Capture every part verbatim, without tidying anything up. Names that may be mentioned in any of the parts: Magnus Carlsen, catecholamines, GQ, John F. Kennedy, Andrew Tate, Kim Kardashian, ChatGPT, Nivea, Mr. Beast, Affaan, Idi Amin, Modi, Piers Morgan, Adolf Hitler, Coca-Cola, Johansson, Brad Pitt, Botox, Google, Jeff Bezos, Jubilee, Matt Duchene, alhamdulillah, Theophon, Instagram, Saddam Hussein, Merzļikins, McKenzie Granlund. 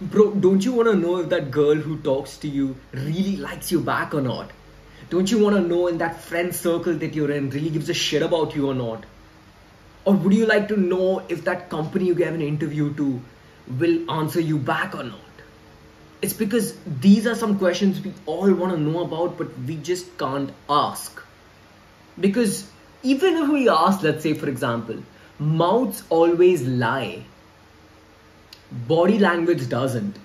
Bro, don't you want to know if that girl who talks to you really likes you back or not? Don't you want to know in that friend circle that you're in really gives a shit about you or not? Or would you like to know if that company you gave an interview to will answer you back or not? It's because these are some questions we all want to know about, but we just can't ask. Because even if we ask, let's say for example, mouths always lie. Body language doesn't.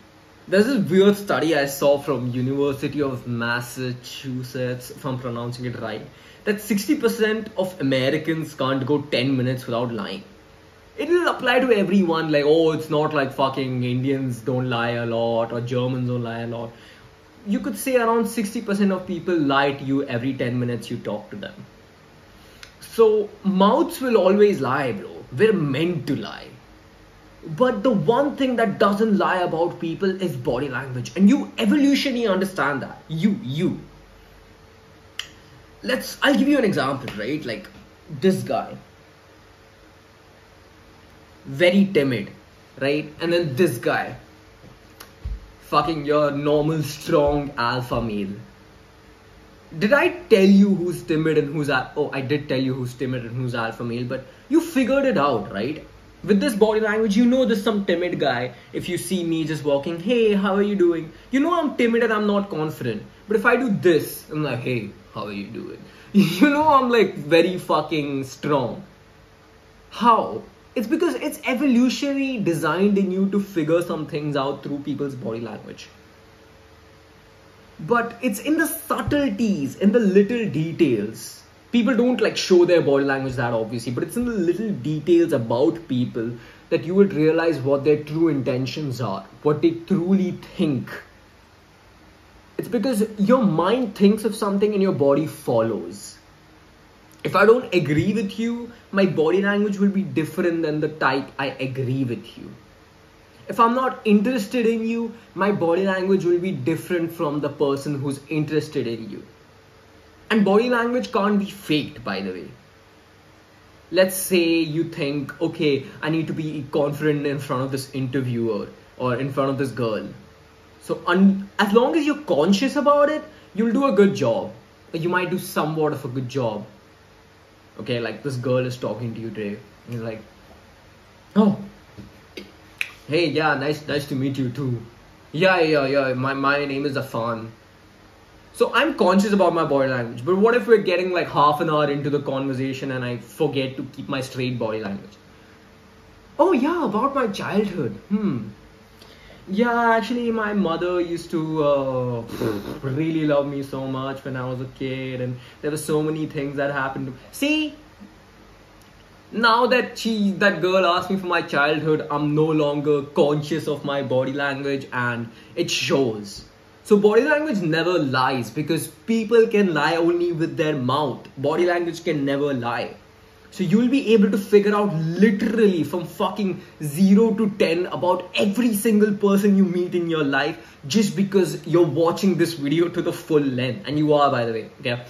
There's this weird study I saw from University of Massachusetts, if I'm pronouncing it right, that sixty percent of Americans can't go ten minutes without lying. It will apply to everyone, like, oh, it's not like fucking Indians don't lie a lot or Germans don't lie a lot. You could say around sixty percent of people lie to you every ten minutes you talk to them. So mouths will always lie, bro. We're meant to lie. But the one thing that doesn't lie about people is body language. And you evolutionally understand that. You, you. Let's, I'll give you an example, right? Like this guy. Very timid, right? And then this guy. Fucking your normal strong alpha male. Did I tell you who's timid and who's... Oh, I did tell you who's timid and who's alpha male. But you figured it out, right? With this body language, you know there's some timid guy. If you see me just walking, hey, how are you doing? You know I'm timid and I'm not confident. But if I do this, I'm like, hey, how are you doing? You know I'm like very fucking strong. How? It's because it's evolutionary designed in you to figure some things out through people's body language. But it's in the subtleties, in the little details. People don't like show their body language that obviously, but it's in the little details about people that you would realize what their true intentions are, what they truly think. It's because your mind thinks of something and your body follows. If I don't agree with you, my body language will be different than the type I agree with you. If I'm not interested in you, my body language will be different from the person who's interested in you. And body language can't be faked, by the way. Let's say you think, okay, I need to be confident in front of this interviewer or in front of this girl. So as long as you're conscious about it, you'll do a good job. You might do somewhat of a good job. Okay, like this girl is talking to you today. And you're like, oh, hey, yeah, nice, nice to meet you too. Yeah, yeah, yeah, my, my name is Affaan. So I'm conscious about my body language, but what if we're getting like half an hour into the conversation and I forget to keep my straight body language? Oh yeah, about my childhood. Hmm. Yeah, actually my mother used to uh, really love me so much when I was a kid, and there were so many things that happened to me. See, now that she, that girl asked me for my childhood, I'm no longer conscious of my body language and it shows. So body language never lies, because people can lie only with their mouth. Body language can never lie. So you'll be able to figure out literally from fucking zero to ten about every single person you meet in your life just because you're watching this video to the full length. And you are, by the way. Okay?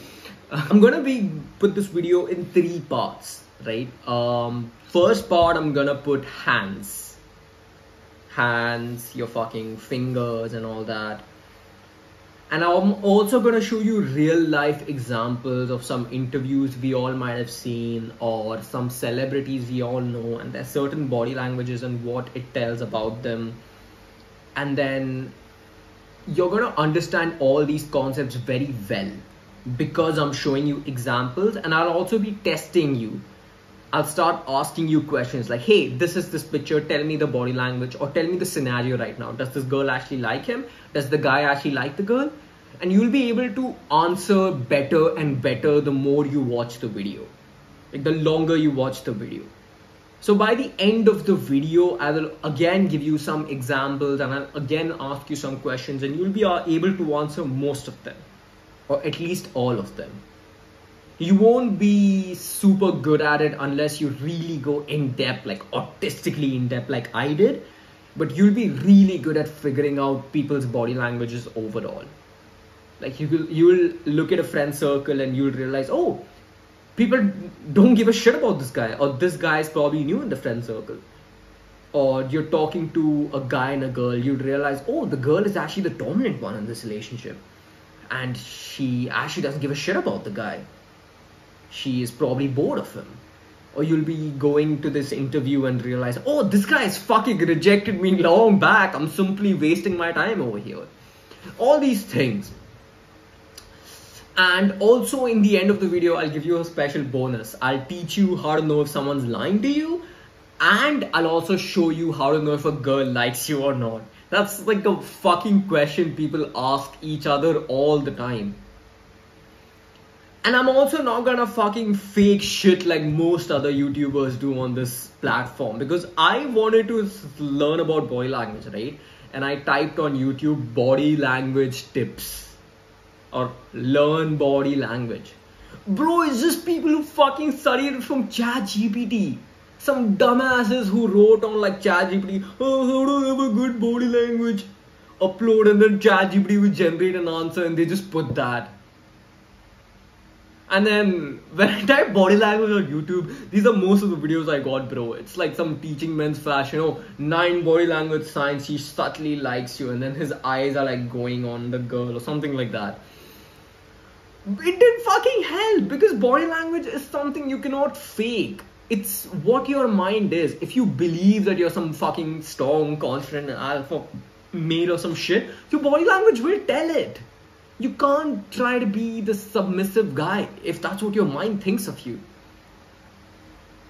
I'm gonna be put this video in three parts, right? Um, first part, I'm gonna put hands. Hands, your fucking fingers and all that. And I'm also going to show you real life examples of some interviews we all might have seen or some celebrities we all know, and there's certain body languages and what it tells about them. And then you're going to understand all these concepts very well because I'm showing you examples, and I'll also be testing you. I'll start asking you questions like, hey, this is this picture, tell me the body language, or tell me the scenario right now. Does this girl actually like him? Does the guy actually like the girl? And you'll be able to answer better and better the more you watch the video, like the longer you watch the video. So by the end of the video, I will again give you some examples and I'll again ask you some questions, and you'll be able to answer most of them, or at least all of them. You won't be super good at it unless you really go in depth, like artistically in depth like I did. But you'll be really good at figuring out people's body languages overall. Like you will, you will look at a friend circle and you'll realize, oh, people don't give a shit about this guy, or this guy is probably new in the friend circle. or you're talking to a guy and a girl, you'd realize, oh, the girl is actually the dominant one in this relationship. And she actually doesn't give a shit about the guy. She is probably bored of him. Or you'll be going to this interview and realize, oh, this guy has fucking rejected me long back. I'm simply wasting my time over here. All these things. And also in the end of the video, I'll give you a special bonus. I'll teach you how to know if someone's lying to you. And I'll also show you how to know if a girl likes you or not. That's like a fucking question people ask each other all the time. And I'm also not gonna fucking fake shit like most other YouTubers do on this platform, because I wanted to learn about body language, right? And I typed on YouTube body language tips or learn body language. Bro, it's just people who fucking studied it from Chat G P T. Some dumbasses who wrote on like Chat G P T, oh, how do I have a good body language? Upload, and then Chat G P T will generate an answer and they just put that. And then when I type body language on YouTube, these are most of the videos I got, bro. It's like some teaching men's fashion, you know, nine body language signs he subtly likes you, and then his eyes are like going on the girl or something like that. It did fucking help, because body language is something you cannot fake. It's what your mind is. If you believe that you're some fucking strong, confident alpha male or some shit, your body language will tell it. You can't try to be the submissive guy if that's what your mind thinks of you.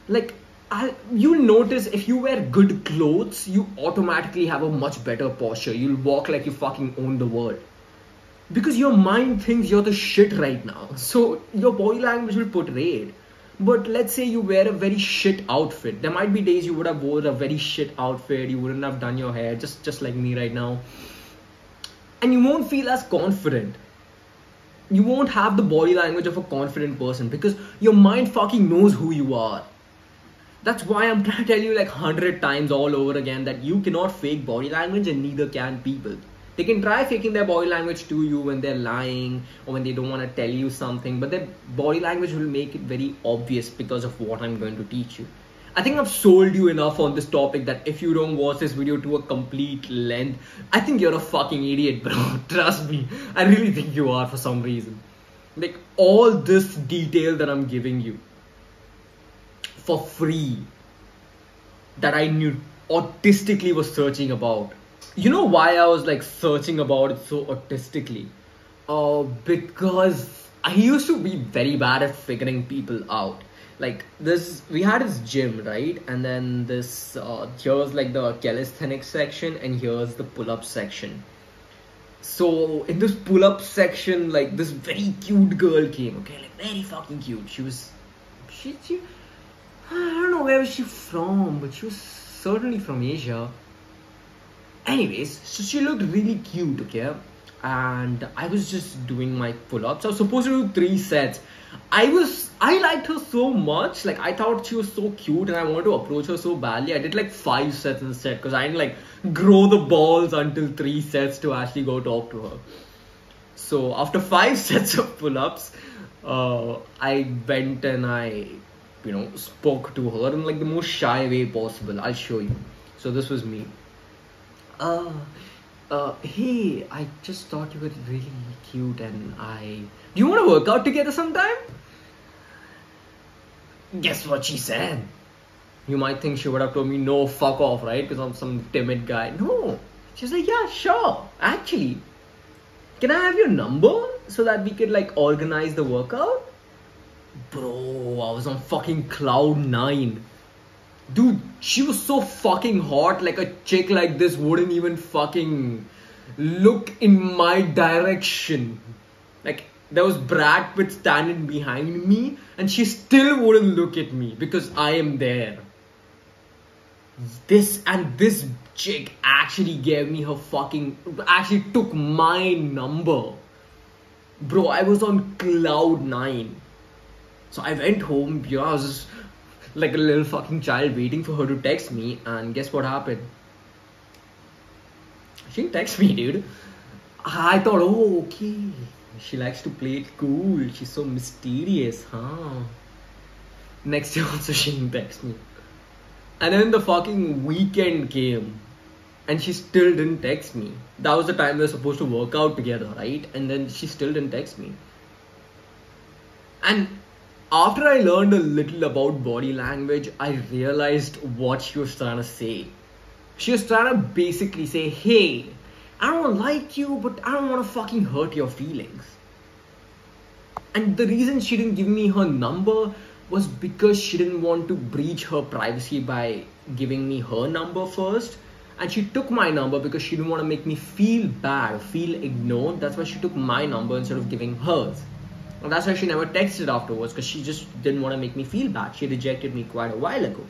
Like, I, you'll notice if you wear good clothes, you automatically have a much better posture. You'll walk like you fucking own the world. Because your mind thinks you're the shit right now. So your body language will portray it. But let's say you wear a very shit outfit. There might be days you would have worn a very shit outfit. You wouldn't have done your hair, just, just like me right now. And you won't feel as confident. You won't have the body language of a confident person, because your mind fucking knows who you are. That's why I'm trying to tell you like hundred times all over again that you cannot fake body language, and neither can people. They can try faking their body language to you when they're lying or when they don't want to tell you something, but their body language will make it very obvious because of what I'm going to teach you. I think I've sold you enough on this topic that if you don't watch this video to a complete length, I think you're a fucking idiot, bro. Trust me. I really think you are for some reason. Like, all this detail that I'm giving you for free that I knew autistically was searching about. You know why I was like searching about it so autistically? Uh, because I used to be very bad at figuring people out. Like this, we had this gym, right? And then this, uh, here's like the calisthenics section and here's the pull-up section. So in this pull-up section, like this very cute girl came, okay? Like very fucking cute. She was, she, she, I don't know where was she from, but she was certainly from Asia. Anyways, so she looked really cute, okay? And I was just doing my pull-ups. I was supposed to do three sets. I was, I liked her so much. Like, I thought she was so cute and I wanted to approach her so badly. I did like five sets instead because I didn't like grow the balls until three sets to actually go talk to her. So after five sets of pull-ups, uh, I went and I, you know, spoke to her in like the most shy way possible. I'll show you. So this was me. Uh... Uh, hey, I just thought you were really cute and I... Do you want to work out together sometime? Guess what she said? You might think she would have told me, no, fuck off, right? Because I'm some timid guy. No. She's like, yeah, sure. Actually, can I have your number so that we could like organize the workout? Bro, I was on fucking cloud nine. Dude, she was so fucking hot, like a chick like this wouldn't even fucking look in my direction. Like, there was Brad Pitt standing behind me and she still wouldn't look at me because I am there. This and this chick actually gave me her fucking, actually took my number. Bro, I was on cloud nine. So I went home, you know, I was just like a little fucking child waiting for her to text me, and guess what happened? She didn't text me, dude. I thought, oh, okay. She likes to play it cool. She's so mysterious, huh? Next day also she didn't text me. And then the fucking weekend came and she still didn't text me. That was the time we were supposed to work out together, right? And then she still didn't text me. And after I learned a little about body language, I realized what she was trying to say. She was trying to basically say, hey, I don't like you, but I don't want to fucking hurt your feelings. And the reason she didn't give me her number was because she didn't want to breach her privacy by giving me her number first. And she took my number because she didn't want to make me feel bad, feel ignored. That's why she took my number instead of giving hers. And that's why she never texted afterwards, because she just didn't want to make me feel bad. She rejected me quite a while ago.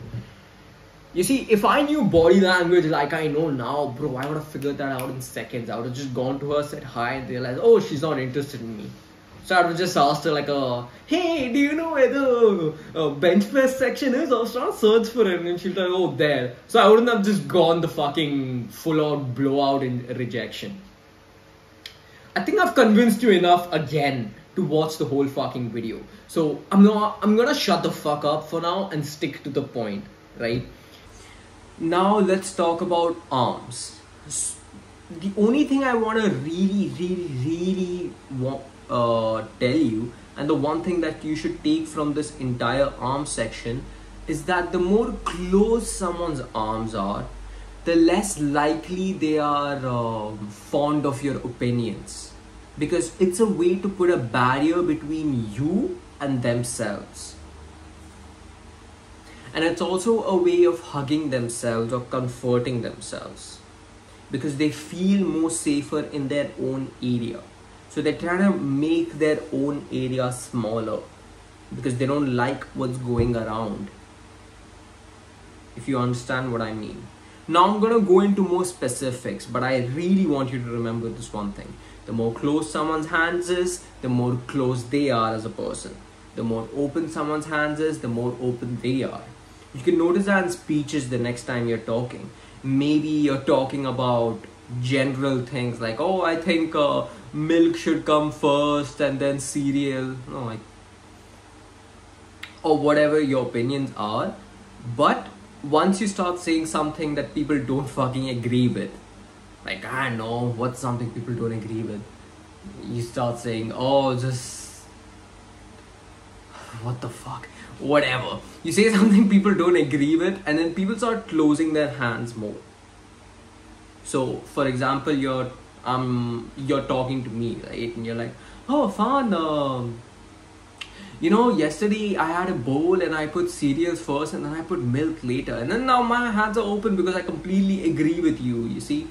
You see, if I knew body language like I know now, bro, I would have figured that out in seconds. I would have just gone to her, said hi, and realized, oh, she's not interested in me. So I would have just asked her like, a, hey, do you know where the uh, bench press section is? I was trying to search for it, and she'd be like, oh, there. So I wouldn't have just gone the fucking full-out blowout in rejection. I think I've convinced you enough again to watch the whole fucking video. So I'm not. I'm gonna shut the fuck up for now and stick to the point, right? Now let's talk about arms. The only thing I want to really, really, really want, uh, tell you, and the one thing that you should take from this entire arm section, is that the more close someone's arms are, the less likely they are um, fond of your opinions. Because it's a way to put a barrier between you and themselves. And it's also a way of hugging themselves or comforting themselves, because they feel more safer in their own area. So they're trying to make their own area smaller because they don't like what's going around. If you understand what I mean. Now I'm going to go into more specifics, but I really want you to remember this one thing. The more close someone's hands is, the more close they are as a person. The more open someone's hands is, the more open they are. You can notice that in speeches the next time you're talking. Maybe you're talking about general things like, oh, I think uh, milk should come first and then cereal. No, I... Or whatever your opinions are. But once you start saying something that people don't fucking agree with, like, I know, what's something people don't agree with? You start saying, oh, just... what the fuck? Whatever. You say something people don't agree with, and then people start closing their hands more. So, for example, you're um you're talking to me, right? And you're like, oh, Affaan, um, you know, yesterday I had a bowl and I put cereals first and then I put milk later. And then now my hands are open because I completely agree with you, you see?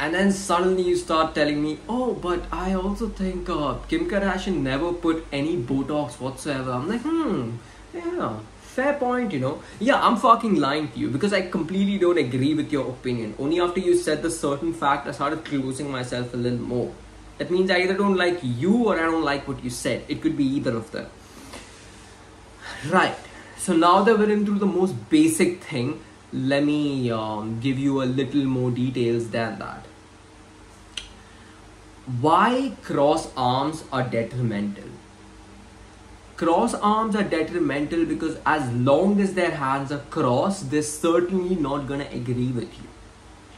And then suddenly you start telling me, oh, but I also think uh, Kim Kardashian never put any Botox whatsoever. I'm like, hmm, yeah, fair point, you know. Yeah, I'm fucking lying to you because I completely don't agree with your opinion. Only after you said the certain fact, I started closing myself a little more. That means I either don't like you or I don't like what you said. It could be either of them. Right. So now that we're into the most basic thing, let me um, give you a little more details than that. Why cross arms are detrimental? Cross arms are detrimental because as long as their hands are crossed, they're certainly not going to agree with you.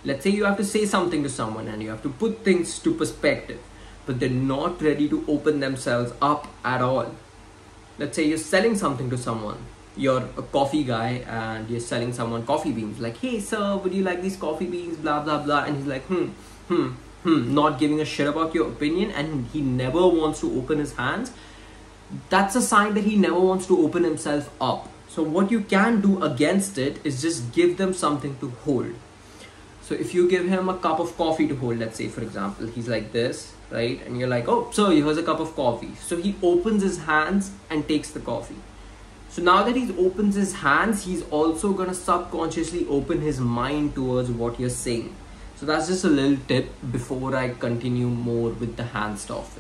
Let's say you have to say something to someone and you have to put things to perspective, but they're not ready to open themselves up at all. Let's say you're selling something to someone. You're a coffee guy and you're selling someone coffee beans. Like, hey, sir, would you like these coffee beans? Blah, blah, blah. And he's like, hmm, hmm, hmm, not giving a shit about your opinion. And he never wants to open his hands. That's a sign that he never wants to open himself up. So what you can do against it is just give them something to hold. So if you give him a cup of coffee to hold, let's say, for example, he's like this, right? And you're like, oh, sir, here's a cup of coffee. So he opens his hands and takes the coffee. So now that he opens his hands, he's also going to subconsciously open his mind towards what you're saying. So that's just a little tip before I continue more with the hand stuff.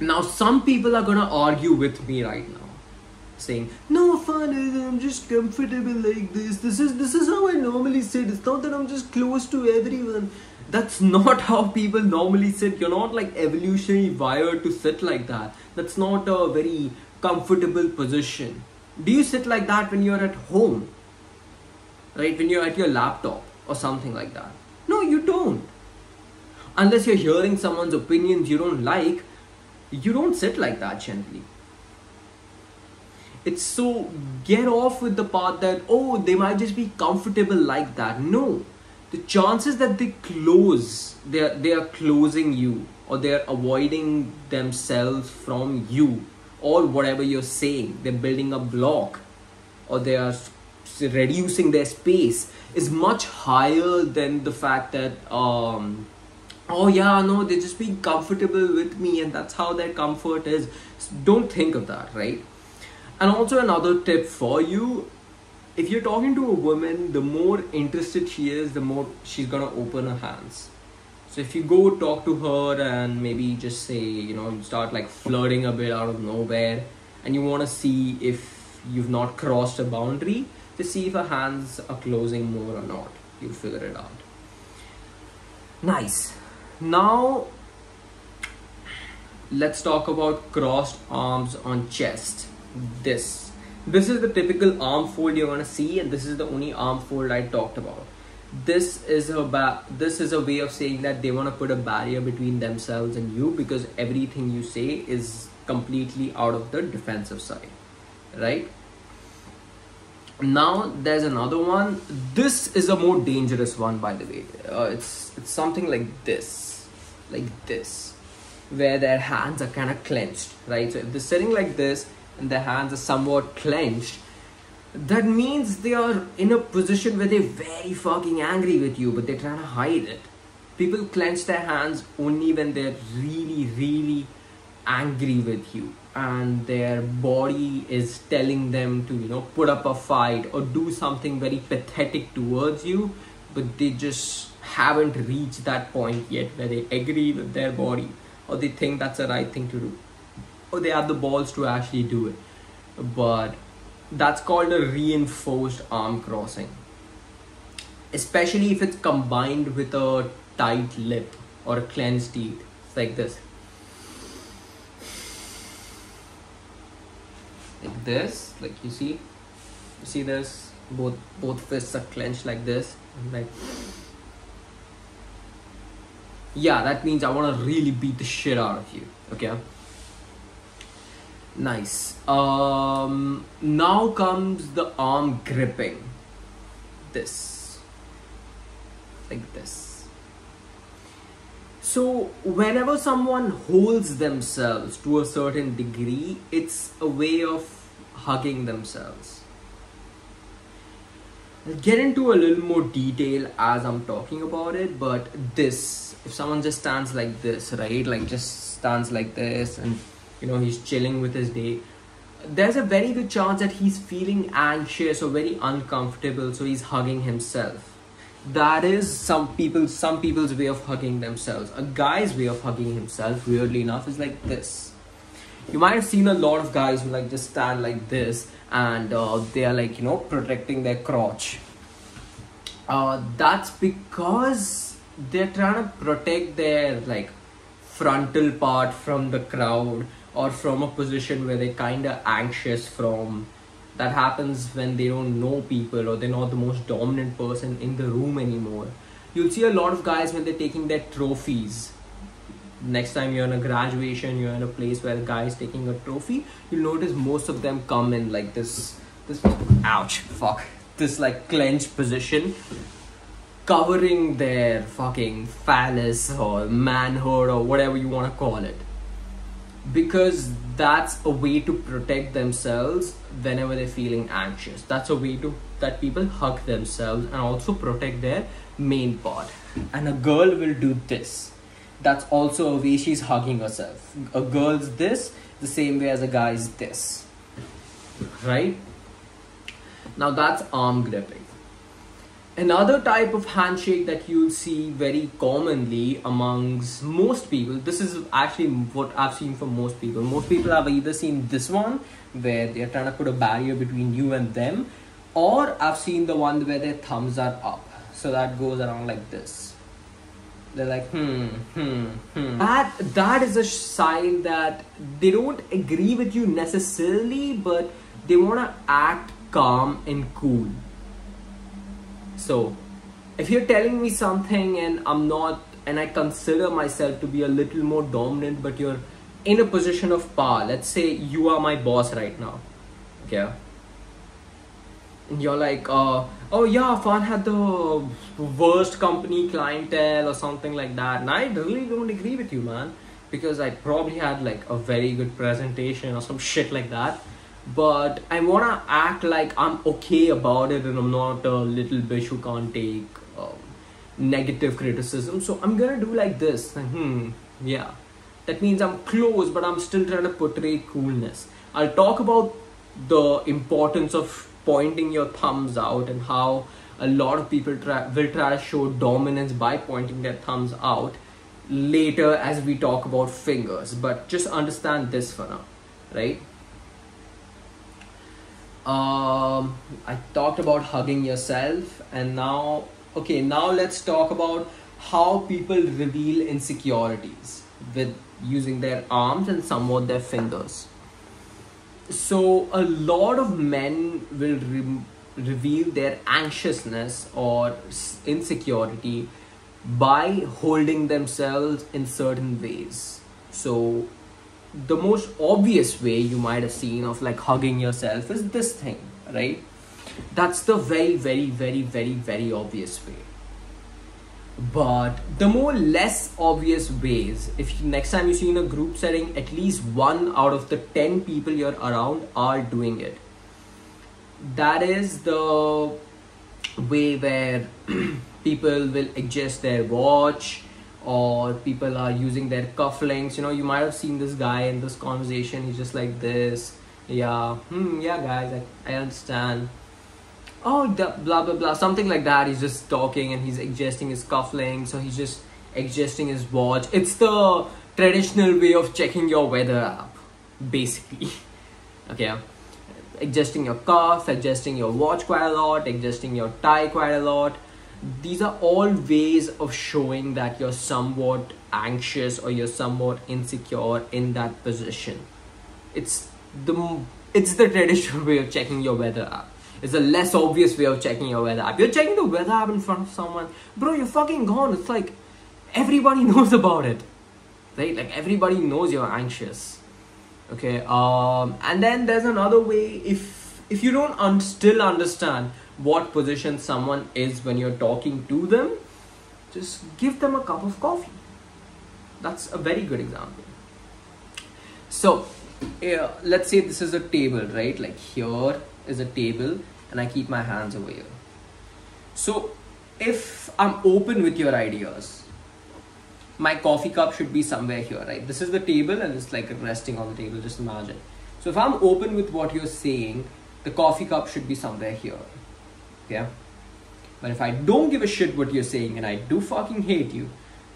Now, some people are going to argue with me right now, saying, no, Affaan, I'm just comfortable like this. This is, this is how I normally sit. It's not that I'm just close to everyone. That's not how people normally sit. You're not like evolutionary wired to sit like that. That's not a very comfortable position. Do you sit like that when you're at home? Right? When you're at your laptop or something like that? No, you don't. Unless you're hearing someone's opinions you don't like, you don't sit like that gently. It's so get off with the part that, oh, they might just be comfortable like that. No. The chances that they close, they are, they are closing you, or they are avoiding themselves from you or whatever you're saying. They're building a block, or they are reducing their space, is much higher than the fact that, um, oh yeah, no, they're just being comfortable with me and that's how their comfort is. So don't think of that, right? And also another tip for you, if you're talking to a woman, the more interested she is, the more she's gonna open her hands. So if you go talk to her and maybe just say, you know, you start like flirting a bit out of nowhere and you wanna see if you've not crossed a boundary, to see if her hands are closing more or not. You'll figure it out. Nice. Now, let's talk about crossed arms on chest. This. This is the typical arm fold you're gonna see, and this is the only arm fold I talked about. This is a ba this is a way of saying that they want to put a barrier between themselves and you, because everything you say is completely out of the defensive side, right? Now there's another one. This is a more dangerous one, by the way. Uh, it's it's something like this, like this, where their hands are kind of clenched, right? So if they're sitting like this and their hands are somewhat clenched, that means they are in a position where they're very fucking angry with you, but they're trying to hide it. People clench their hands only when they're really, really angry with you and their body is telling them to, you know, put up a fight or do something very pathetic towards you, but they just haven't reached that point yet where they agree with their body or they think that's the right thing to do or they have the balls to actually do it. But that's called a reinforced arm crossing, especially if it's combined with a tight lip or a clenched teeth. It's like this, like this, like you see, you see this, both both fists are clenched like this, like, yeah, that means I want to really beat the shit out of you. Okay. Nice. Um, now comes the arm gripping. This. Like this. So whenever someone holds themselves to a certain degree, it's a way of hugging themselves. I'll get into a little more detail as I'm talking about it, but this. If someone just stands like this, right? Like just stands like this and, you know, he's chilling with his day, there's a very good chance that he's feeling anxious or very uncomfortable, so he's hugging himself. That is some people, some people's way of hugging themselves. A guy's way of hugging himself, weirdly enough, is like this. You might have seen a lot of guys who like just stand like this and uh, they are like, you know, protecting their crotch. Uh, that's because they're trying to protect their like frontal part from the crowd, or from a position where they're kind of anxious from. That happens when they don't know people or they're not the most dominant person in the room anymore. You'll see a lot of guys when they're taking their trophies. Next time you're in a graduation, you're in a place where a guy is taking a trophy, you'll notice most of them come in like this, this, ouch, fuck, this like clenched position, covering their fucking phallus or manhood or whatever you want to call it. Because that's a way to protect themselves whenever they're feeling anxious. That's a way to that people hug themselves and also protect their main part. And a girl will do this. That's also a way she's hugging herself. A girl's this the same way as a guy's this. Right? Now that's arm gripping. Another type of handshake that you'll see very commonly amongst most people, this is actually what I've seen for most people. Most people have either seen this one where they're trying to put a barrier between you and them, or I've seen the one where their thumbs are up. So that goes around like this. They're like, hmm, hmm, hmm. That, that is a sign that they don't agree with you necessarily, but They want to act calm and cool. So if you're telling me something and I'm not, and I consider myself to be a little more dominant, but you're in a position of power, let's say you are my boss right now, okay, and you're like, uh, oh yeah, Affaan had the worst company clientele or something like that, and I really don't agree with you, man, because I probably had like a very good presentation or some shit like that, but I want to act like I'm okay about it and I'm not a little bitch who can't take uh, negative criticism, so I'm gonna do like this. Hmm, yeah, that means I'm close, but I'm still trying to portray coolness. I'll talk about the importance of pointing your thumbs out and how a lot of people try, will try to show dominance by pointing their thumbs out later as we talk about fingers, but just understand this for now, right? Um, I talked about hugging yourself, and now, okay, now let's talk about how people reveal insecurities with using their arms and somewhat their fingers. So a lot of men will re reveal their anxiousness or insecurity by holding themselves in certain ways. So the most obvious way you might have seen of like hugging yourself is this thing, right? That's the very, very, very, very, very obvious way. But the more less obvious ways, if you, next time you see in a group setting, at least one out of the ten people you're around are doing it. That is the way where people will adjust their watch, or people are using their cufflinks. You know, you might have seen this guy in this conversation, he's just like this. Yeah, hmm, yeah guys, I, I understand. Oh, blah, blah, blah, something like that. He's just talking and he's adjusting his cufflinks, so he's just adjusting his watch. It's the traditional way of checking your weather app, basically. Okay, adjusting your cuff, adjusting your watch quite a lot, adjusting your tie quite a lot. These are all ways of showing that you're somewhat anxious or you're somewhat insecure in that position. It's the, it's the traditional way of checking your weather app. It's a less obvious way of checking your weather app. You're checking the weather app in front of someone. Bro, you're fucking gone. It's like everybody knows about it. Right? Like everybody knows you're anxious. Okay. Um, and then there's another way. If, if you don't un- still understand what position someone is when you're talking to them, just give them a cup of coffee. That's a very good example. So yeah, let's say this is a table, right? Like here is a table and I keep my hands over here. So if I'm open with your ideas, my coffee cup should be somewhere here, right? This is the table and it's like resting on the table, just imagine. So if I'm open with what you're saying, the coffee cup should be somewhere here, yeah? But if I don't give a shit what you're saying and I do fucking hate you,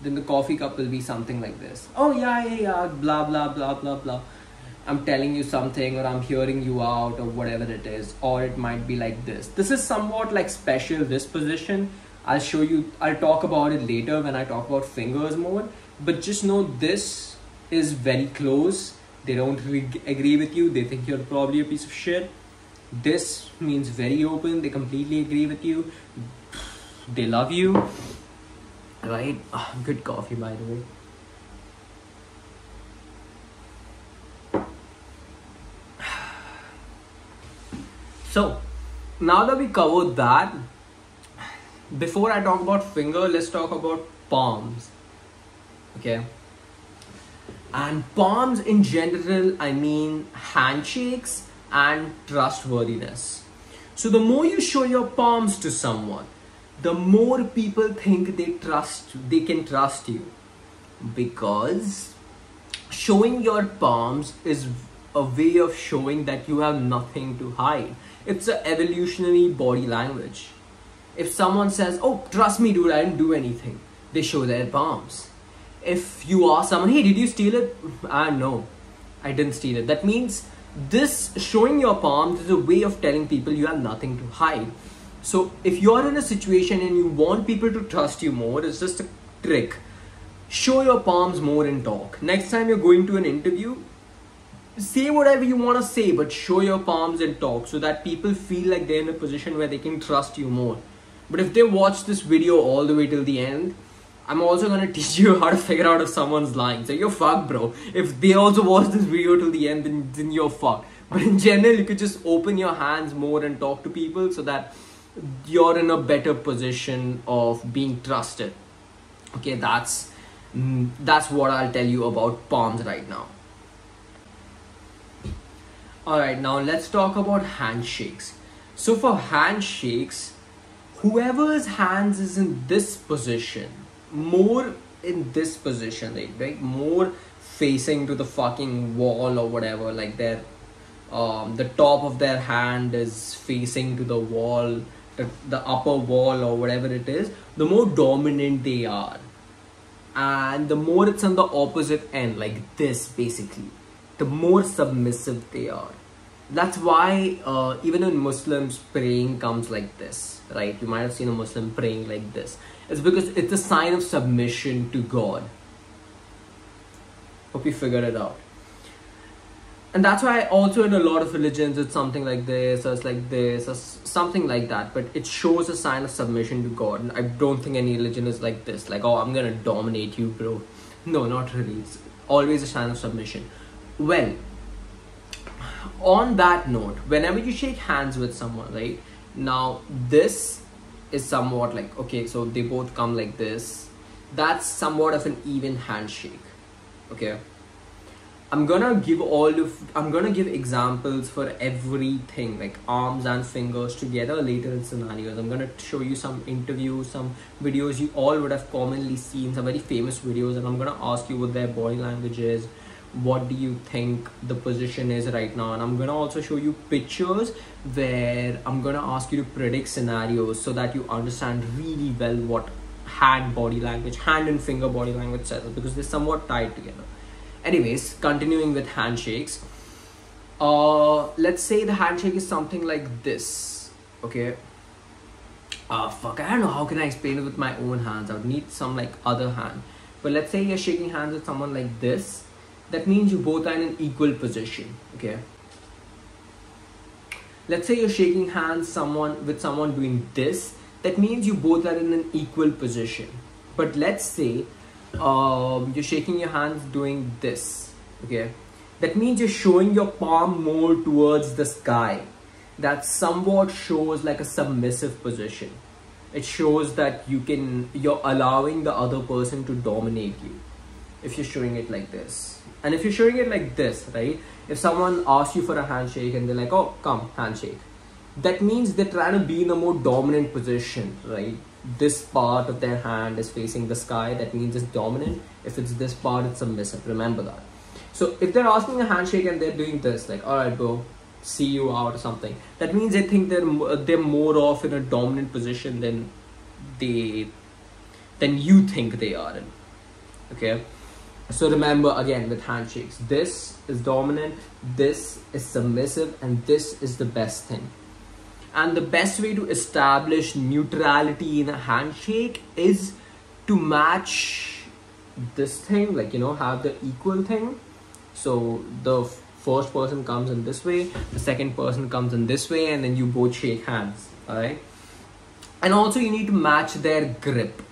then the coffee cup will be something like this. Oh yeah, yeah, yeah, blah, blah, blah, blah, blah. I'm telling you something, or I'm hearing you out, or whatever it is, or it might be like this. This is somewhat like special, this position. I'll show you, I'll talk about it later when I talk about fingers more, but just know this is very close. They don't agree with you. They think you're probably a piece of shit. This means very open. They completely agree with you. They love you, right? Oh, good coffee, by the way. So now that we covered that, before I talk about finger, let's talk about palms, okay? And palms in general, I mean handshakes and trustworthiness. So the more you show your palms to someone, the more people think they trust, they can trust you, because showing your palms is a way of showing that you have nothing to hide. It's an evolutionary body language. If someone says, oh, trust me, dude, I didn't do anything, they show their palms. If you ask someone, hey, did you steal it? Ah, no, I didn't steal it. That means this showing your palms is a way of telling people you have nothing to hide. So if you're in a situation and you want people to trust you more, it's just a trick. Show your palms more and talk. Next time you're going to an interview, say whatever you want to say, but show your palms and talk so that people feel like they're in a position where they can trust you more. But if they watch this video all the way till the end, I'm also going to teach you how to figure out if someone's lying. So you're fucked, bro. If they also watch this video till the end, then, then you're fucked. But in general, you could just open your hands more and talk to people so that you're in a better position of being trusted. Okay, that's, that's what I'll tell you about palms right now. Alright, now let's talk about handshakes. So for handshakes, whoever's hands is in this position, more in this position, like, right? More facing to the fucking wall or whatever, like their, um, the top of their hand is facing to the wall, the, the upper wall or whatever it is, the more dominant they are. And the more it's on the opposite end, like this basically, the more submissive they are. That's why uh, even in Muslims, praying comes like this, right? You might have seen a Muslim praying like this. It's because it's a sign of submission to God. Hope you figured it out. And that's why also in a lot of religions, it's something like this, or it's like this, or something like that. But it shows a sign of submission to God. And I don't think any religion is like this. Like, oh, I'm going to dominate you, bro. No, not really. It's always a sign of submission. Well, on that note, whenever you shake hands with someone, right? Now, this is somewhat like, okay, so they both come like this. That's somewhat of an even handshake, okay? I'm gonna give all of, I'm gonna give examples for everything, like arms and fingers together later in scenarios. I'm gonna show you some interviews, some videos you all would have commonly seen, some very famous videos, and I'm gonna ask you what their body language is. What do you think the position is right now? And I'm gonna also show you pictures where I'm gonna ask you to predict scenarios so that you understand really well what hand body language, hand and finger body language says, because they're somewhat tied together. Anyways, continuing with handshakes, uh, let's say the handshake is something like this, okay? Ah, uh, fuck, I don't know, how can I explain it with my own hands? I would need some like other hand. But let's say you're shaking hands with someone like this. That means you both are in an equal position, okay? Let's say you're shaking hands someone with someone doing this. That means you both are in an equal position. But let's say um, you're shaking your hands doing this, okay? That means you're showing your palm more towards the sky. That somewhat shows like a submissive position. It shows that you can, you're allowing the other person to dominate you if you're showing it like this. And if you're showing it like this, right? If someone asks you for a handshake and they're like, oh, come, handshake. That means they're trying to be in a more dominant position, right? This part of their hand is facing the sky. That means it's dominant. If it's this part, it's submissive. Remember that. So if they're asking a handshake and they're doing this, like, all right, bro, see you out or something. That means they think they're, they're more off in a dominant position than, they, than you think they are in, okay? So remember again with handshakes, this is dominant, this is submissive, and this is the best thing. And the best way to establish neutrality in a handshake is to match this thing, like, you know, have the equal thing. So the first person comes in this way, the second person comes in this way, and then you both shake hands, all right? And also you need to match their grip.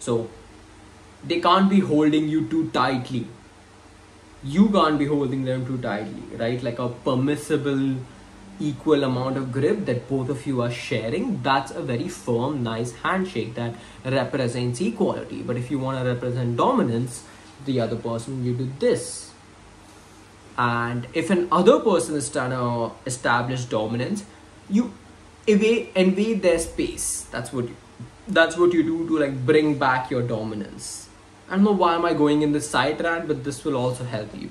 So they can't be holding you too tightly. You can't be holding them too tightly, right? Like a permissible equal amount of grip that both of you are sharing. That's a very firm, nice handshake that represents equality. But if you want to represent dominance, the other person, you do this. And if another person is trying to establish dominance, you invade their space. That's what you, that's what you do to like bring back your dominance. I don't know why am I going in this side rant, but this will also help you.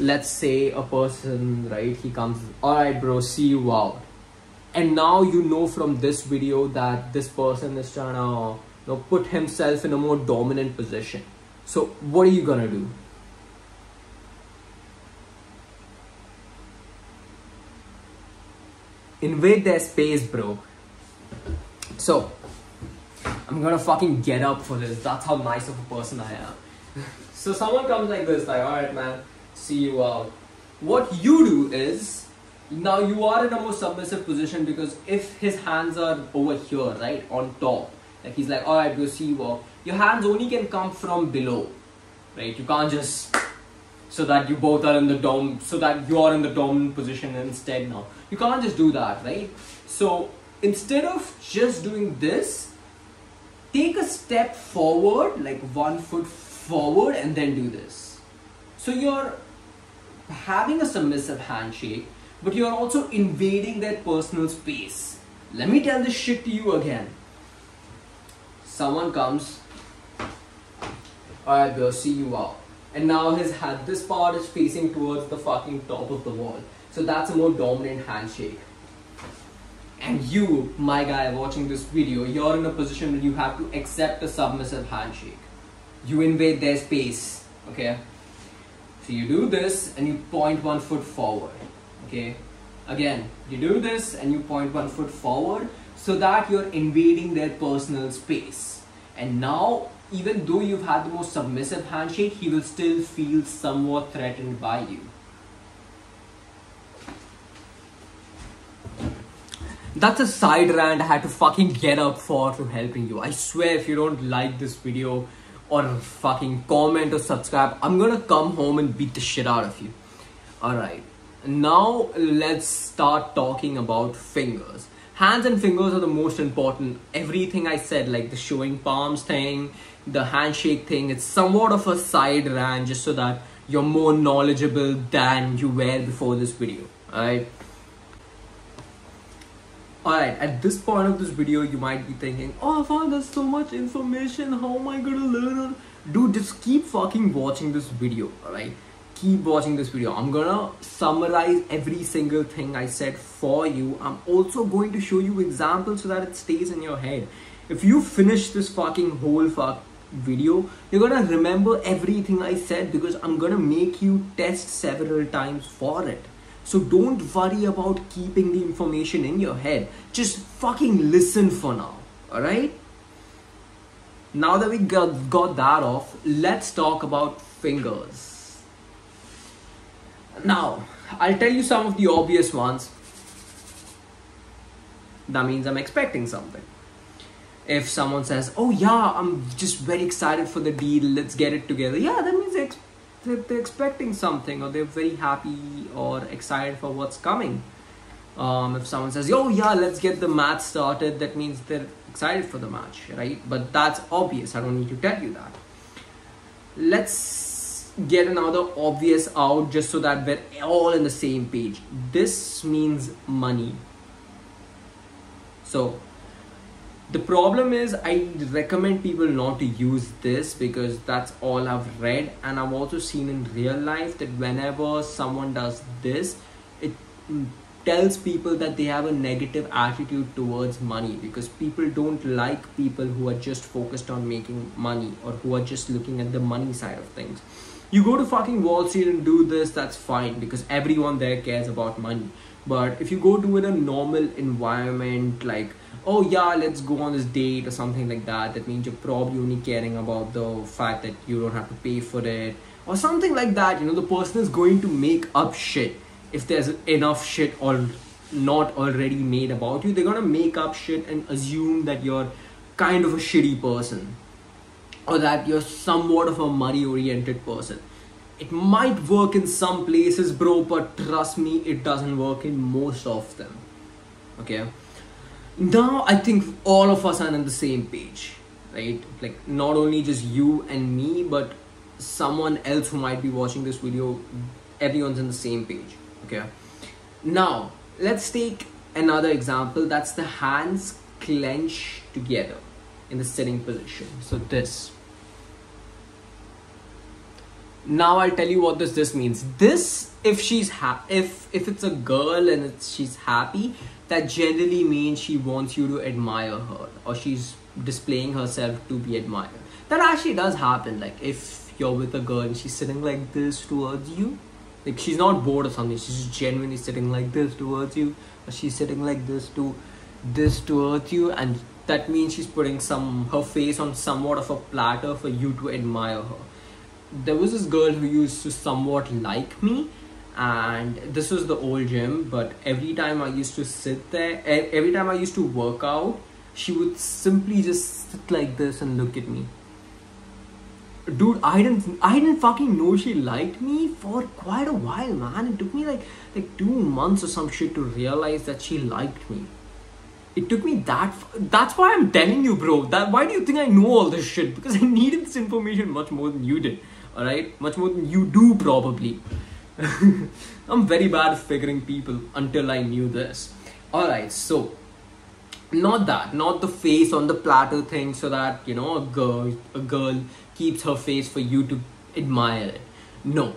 Let's say a person, right, he comes, all right, bro, see you out. And now you know from this video that this person is trying to, you know, put himself in a more dominant position. So what are you gonna do? Invade their space, bro. So I'm gonna fucking get up for this. That's how nice of a person I am. So someone comes like this, like, alright man, see you out. What you do is, now you are in a more submissive position, because if his hands are over here, right, on top, like he's like, alright, go see you out, your hands only can come from below, right? You can't just, so that you both are in the dom, so that you are in the dominant position instead now. You can't just do that, right? So instead of just doing this, take a step forward, like one foot forward, and then do this. So you're having a submissive handshake, but you're also invading their personal space. Let me tell this shit to you again. Someone comes, alright, we'll see you out. And now his hand, this part is facing towards the fucking top of the wall. So that's a more dominant handshake. And you, my guy watching this video, you're in a position where you have to accept a submissive handshake. You invade their space, okay? So you do this and you point one foot forward, okay? Again, you do this and you point one foot forward, so that you're invading their personal space. And now, even though you've had the most submissive handshake, he will still feel somewhat threatened by you. That's a side rant I had to fucking get up for, for helping you. I swear, if you don't like this video or fucking comment or subscribe, I'm gonna come home and beat the shit out of you. Alright, now let's start talking about fingers. Hands and fingers are the most important. Everything I said, like the showing palms thing, the handshake thing, it's somewhat of a side rant just so that you're more knowledgeable than you were before this video, alright? Alright, at this point of this video, you might be thinking, oh, Affaan, there's so much information, how am I gonna learn it? Dude, just keep fucking watching this video, alright? Keep watching this video. I'm gonna summarize every single thing I said for you. I'm also going to show you examples so that it stays in your head. If you finish this fucking whole fuck video, you're gonna remember everything I said, because I'm gonna make you test several times for it. So don't worry about keeping the information in your head. Just fucking listen for now, alright? Now that we got, got that off, let's talk about fingers. Now, I'll tell you some of the obvious ones. That means I'm expecting something. If someone says, oh yeah, I'm just very excited for the deal, let's get it together. Yeah, that means ex that they're expecting something, or they're very happy or excited for what's coming. Um, if someone says, oh yeah, let's get the match started, that means they're excited for the match, right? But that's obvious, I don't need to tell you that. Let's get another obvious out just so that we're all in the same page. This means money. So the problem is, I recommend people not to use this, because that's all I've read, and I've also seen in real life that whenever someone does this, it tells people that they have a negative attitude towards money, because people don't like people who are just focused on making money, or who are just looking at the money side of things. You go to fucking Wall Street and do this, that's fine, because everyone there cares about money. But if you go to it in a normal environment, like, oh yeah, let's go on this date or something like that, that means you're probably only caring about the fact that you don't have to pay for it, or something like that. You know, the person is going to make up shit. If there's enough shit or not already made about you, they're gonna make up shit and assume that you're kind of a shitty person, or that you're somewhat of a money-oriented person. It might work in some places, bro, but trust me, it doesn't work in most of them. Okay? Now, I think all of us are on the same page, right? Like, not only just you and me, but someone else who might be watching this video, everyone's on the same page, okay? Now, let's take another example. That's the hands clenched together in the sitting position. So this. Now I'll tell you what this this means. This, if she's ha if if it's a girl and it's, she's happy, that generally means she wants you to admire her, or she's displaying herself to be admired. That actually does happen. Like if you're with a girl and she's sitting like this towards you, like she's not bored or something, she's just genuinely sitting like this towards you, or she's sitting like this to this towards you, and that means she's putting some her face on somewhat of a platter for you to admire her. there was this girl who used to somewhat like me, and this was the old gym, but every time I used to sit there, every time I used to work out, she would simply just sit like this and look at me. Dude, I didn't I didn't fucking know she liked me for quite a while, man. It took me like like two months or some shit to realize that she liked me. It took me that that's why I'm telling you, bro. That why do you think I know all this shit? Because I needed this information much more than you did. Alright? Much more than you do, probably. I'm very bad at figuring people until I knew this. Alright, so not that, not the face on the platter thing, so that, you know, a girl a girl keeps her face for you to admire it. No.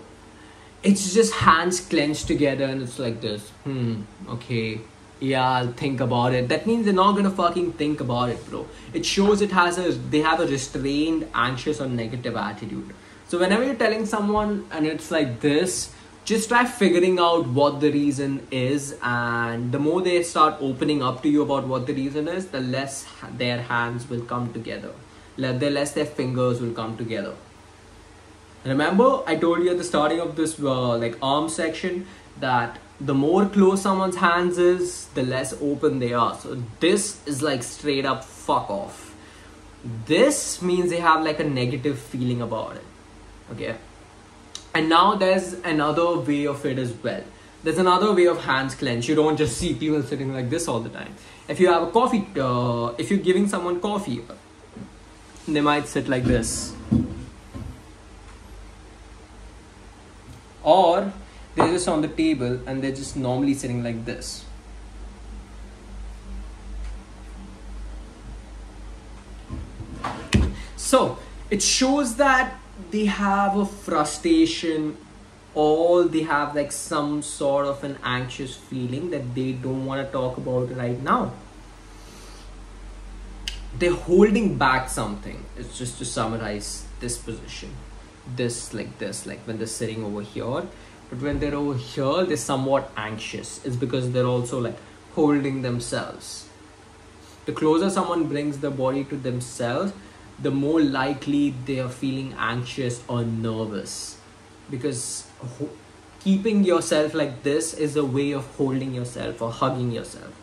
It's just hands clenched together and it's like this. Hmm, okay. Yeah, I'll think about it. That means they're not gonna fucking think about it, bro. It shows it has a they have a restrained, anxious, or negative attitude. So whenever you're telling someone and it's like this, just try figuring out what the reason is, and the more they start opening up to you about what the reason is, the less their hands will come together. The less their fingers will come together. Remember, I told you at the starting of this uh, like arm section that the more close someone's hands is, the less open they are. So this is like straight up fuck off. This means they have like a negative feeling about it. Okay. And now there's another way of it as well. There's another way of hands clenched. You don't just see people sitting like this all the time. If you have a coffee, uh, if you're giving someone coffee, they might sit like this. Or they're just on the table and they're just normally sitting like this. So it shows that they have a frustration, or they have like some sort of an anxious feeling that they don't want to talk about right now. They're holding back something. It's just to summarize this position. This, like this, like when they're sitting over here. But when they're over here, they're somewhat anxious. It's because they're also like holding themselves. The closer someone brings their body to themselves, the more likely they are feeling anxious or nervous. Because ho- keeping yourself like this is a way of holding yourself or hugging yourself.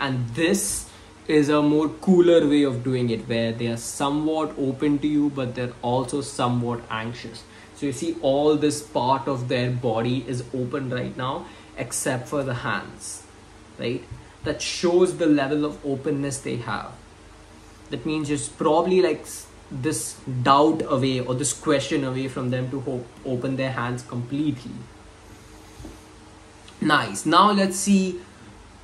And this is a more cooler way of doing it, where they are somewhat open to you, but they're also somewhat anxious. So you see, all this part of their body is open right now, except for the hands, right? That shows the level of openness they have. That means it's probably like this doubt away or this question away from them to hope, open their hands completely. Nice. Now let's see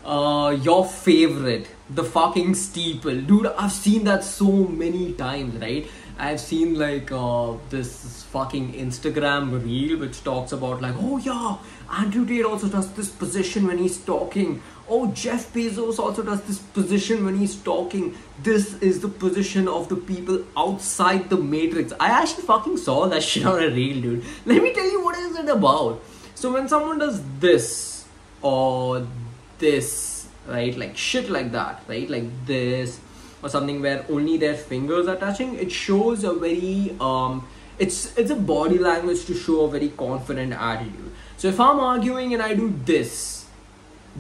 uh, your favorite, the fucking steeple. Dude, I've seen that so many times, right? I've seen like uh, this fucking Instagram reel which talks about like, oh yeah, Andrew Tate also does this position when he's talking. Oh, Jeff Bezos also does this position when he's talking. This is the position of the people outside the matrix. I actually fucking saw that shit on a reel, dude. Let me tell you what is it about. So when someone does this or this, right, like shit like that, right, like this, or something where only their fingers are touching, it shows a very, um, it's it's a body language to show a very confident attitude. So if I'm arguing and I do this,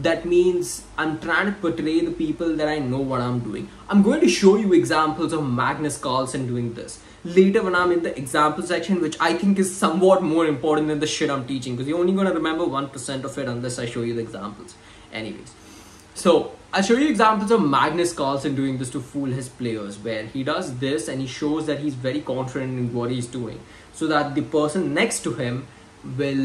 that means I'm trying to portray the people that I know what I'm doing. I'm going to show you examples of Magnus Carlsen doing this later when I'm in the example section, which I think is somewhat more important than the shit I'm teaching, because you're only going to remember one percent of it unless I show you the examples. Anyways, so I'll show you examples of Magnus Carlsen doing this to fool his players, where he does this and he shows that he's very confident in what he's doing, so that the person next to him will,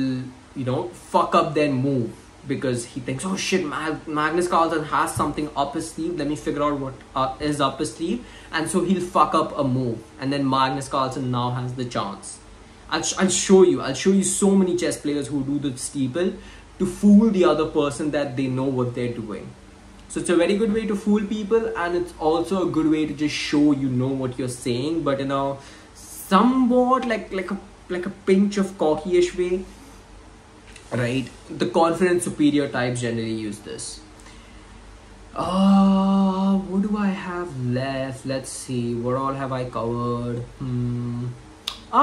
you know, fuck up their move, because he thinks, oh shit, Mag- Magnus Carlsen has something up his sleeve, let me figure out what uh, is up his sleeve, and so he'll fuck up a move, and then Magnus Carlsen now has the chance. I'll, sh- I'll show you, I'll show you so many chess players who do the steeple to fool the other person that they know what they're doing. So it's a very good way to fool people, and it's also a good way to just show you know what you're saying, but in a somewhat like like a like a pinch of cocky-ish way, right? The confident superior types generally use this. Uh, what do I have left? Let's see. What all have I covered? Hmm.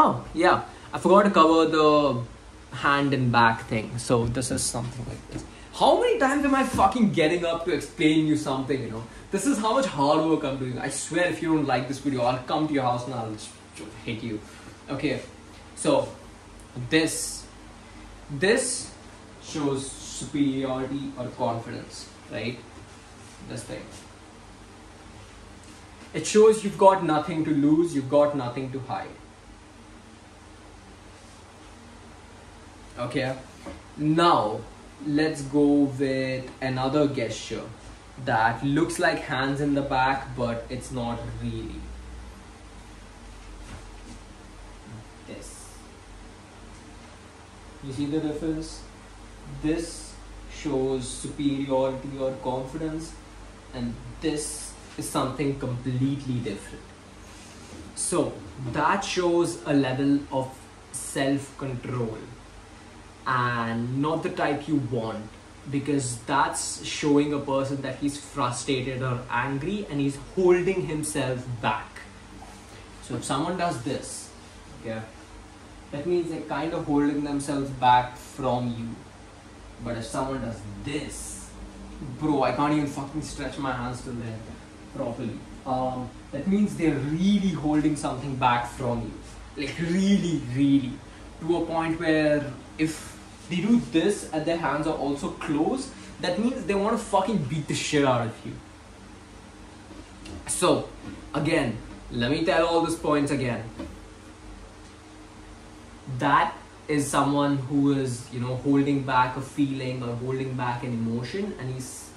Oh, yeah. I forgot to cover the hand and back thing. So this is something like this. How many times am I fucking getting up to explain you something, you know? This is how much hard work I'm doing. I swear if you don't like this video, I'll come to your house and I'll hit you. Okay, so this, this shows superiority or confidence, right? This thing. It shows you've got nothing to lose, you've got nothing to hide. Okay, now let's go with another gesture that looks like hands in the back, but it's not really. This. You see the difference? This shows superiority or confidence, and this is something completely different. So that shows a level of self-control, and not the type you want, because that's showing a person that he's frustrated or angry and he's holding himself back. So if someone does this, yeah, that means they're kind of holding themselves back from you. But if someone does this, bro, I can't even fucking stretch my hands till there properly. Um, that means they're really holding something back from you, like really, really, to a point where if they do this and their hands are also closed, that means they want to fucking beat the shit out of you. So, again, let me tell all these points again. That is someone who is, you know, holding back a feeling or holding back an emotion, and he's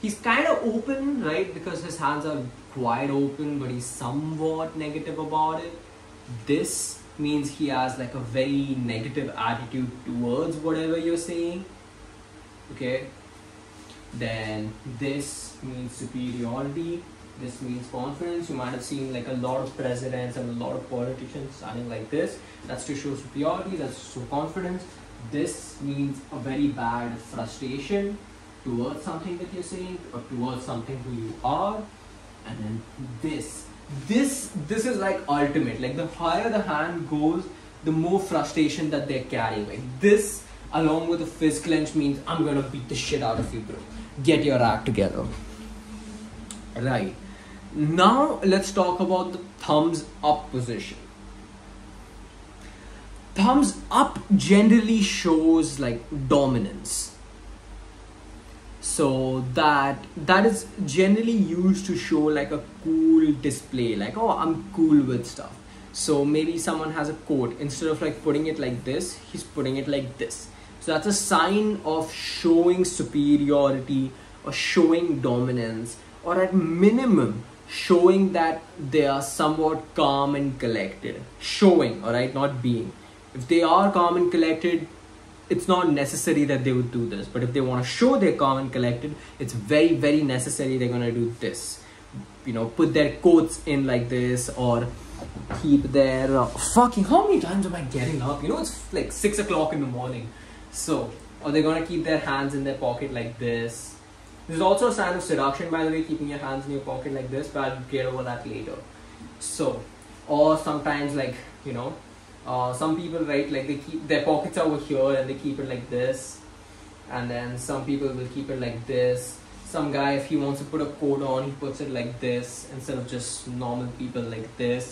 he's kind of open, right? Because his hands are quite open, but he's somewhat negative about it. This means he has like a very negative attitude towards whatever you're saying. Okay, then this means superiority, this means confidence. You might have seen like a lot of presidents and a lot of politicians standing like this. That's to show superiority, that's to show confidence. This means a very bad frustration towards something that you're saying or towards something who you are. And then this This this is like ultimate. Like the higher the hand goes, the more frustration that they're carrying. Like this, along with a fist clench, means I'm gonna beat the shit out of you, bro. Get your act together. Right. Now let's talk about the thumbs up position. Thumbs up generally shows like dominance. So that that is generally used to show like a cool display, like, oh, I'm cool with stuff. So maybe someone has a coat, instead of like putting it like this, he's putting it like this. So that's a sign of showing superiority or showing dominance, or at minimum showing that they are somewhat calm and collected. Showing, all right, not being. If they are calm and collected, it's not necessary that they would do this, but if they want to show they're calm and collected, it's very, very necessary they're going to do this. You know, put their coats in like this, or keep their uh, fucking, how many times am I getting up? You know, it's like six o'clock in the morning. So, or they're going to keep their hands in their pocket like this. There's also a sign of seduction, by the way, keeping your hands in your pocket like this, but I'll get over that later. So, or sometimes like, you know, Uh, some people, right, like they keep their pockets over here and they keep it like this, and then some people will keep it like this. Some guy, if he wants to put a coat on, he puts it like this instead of just normal people like this.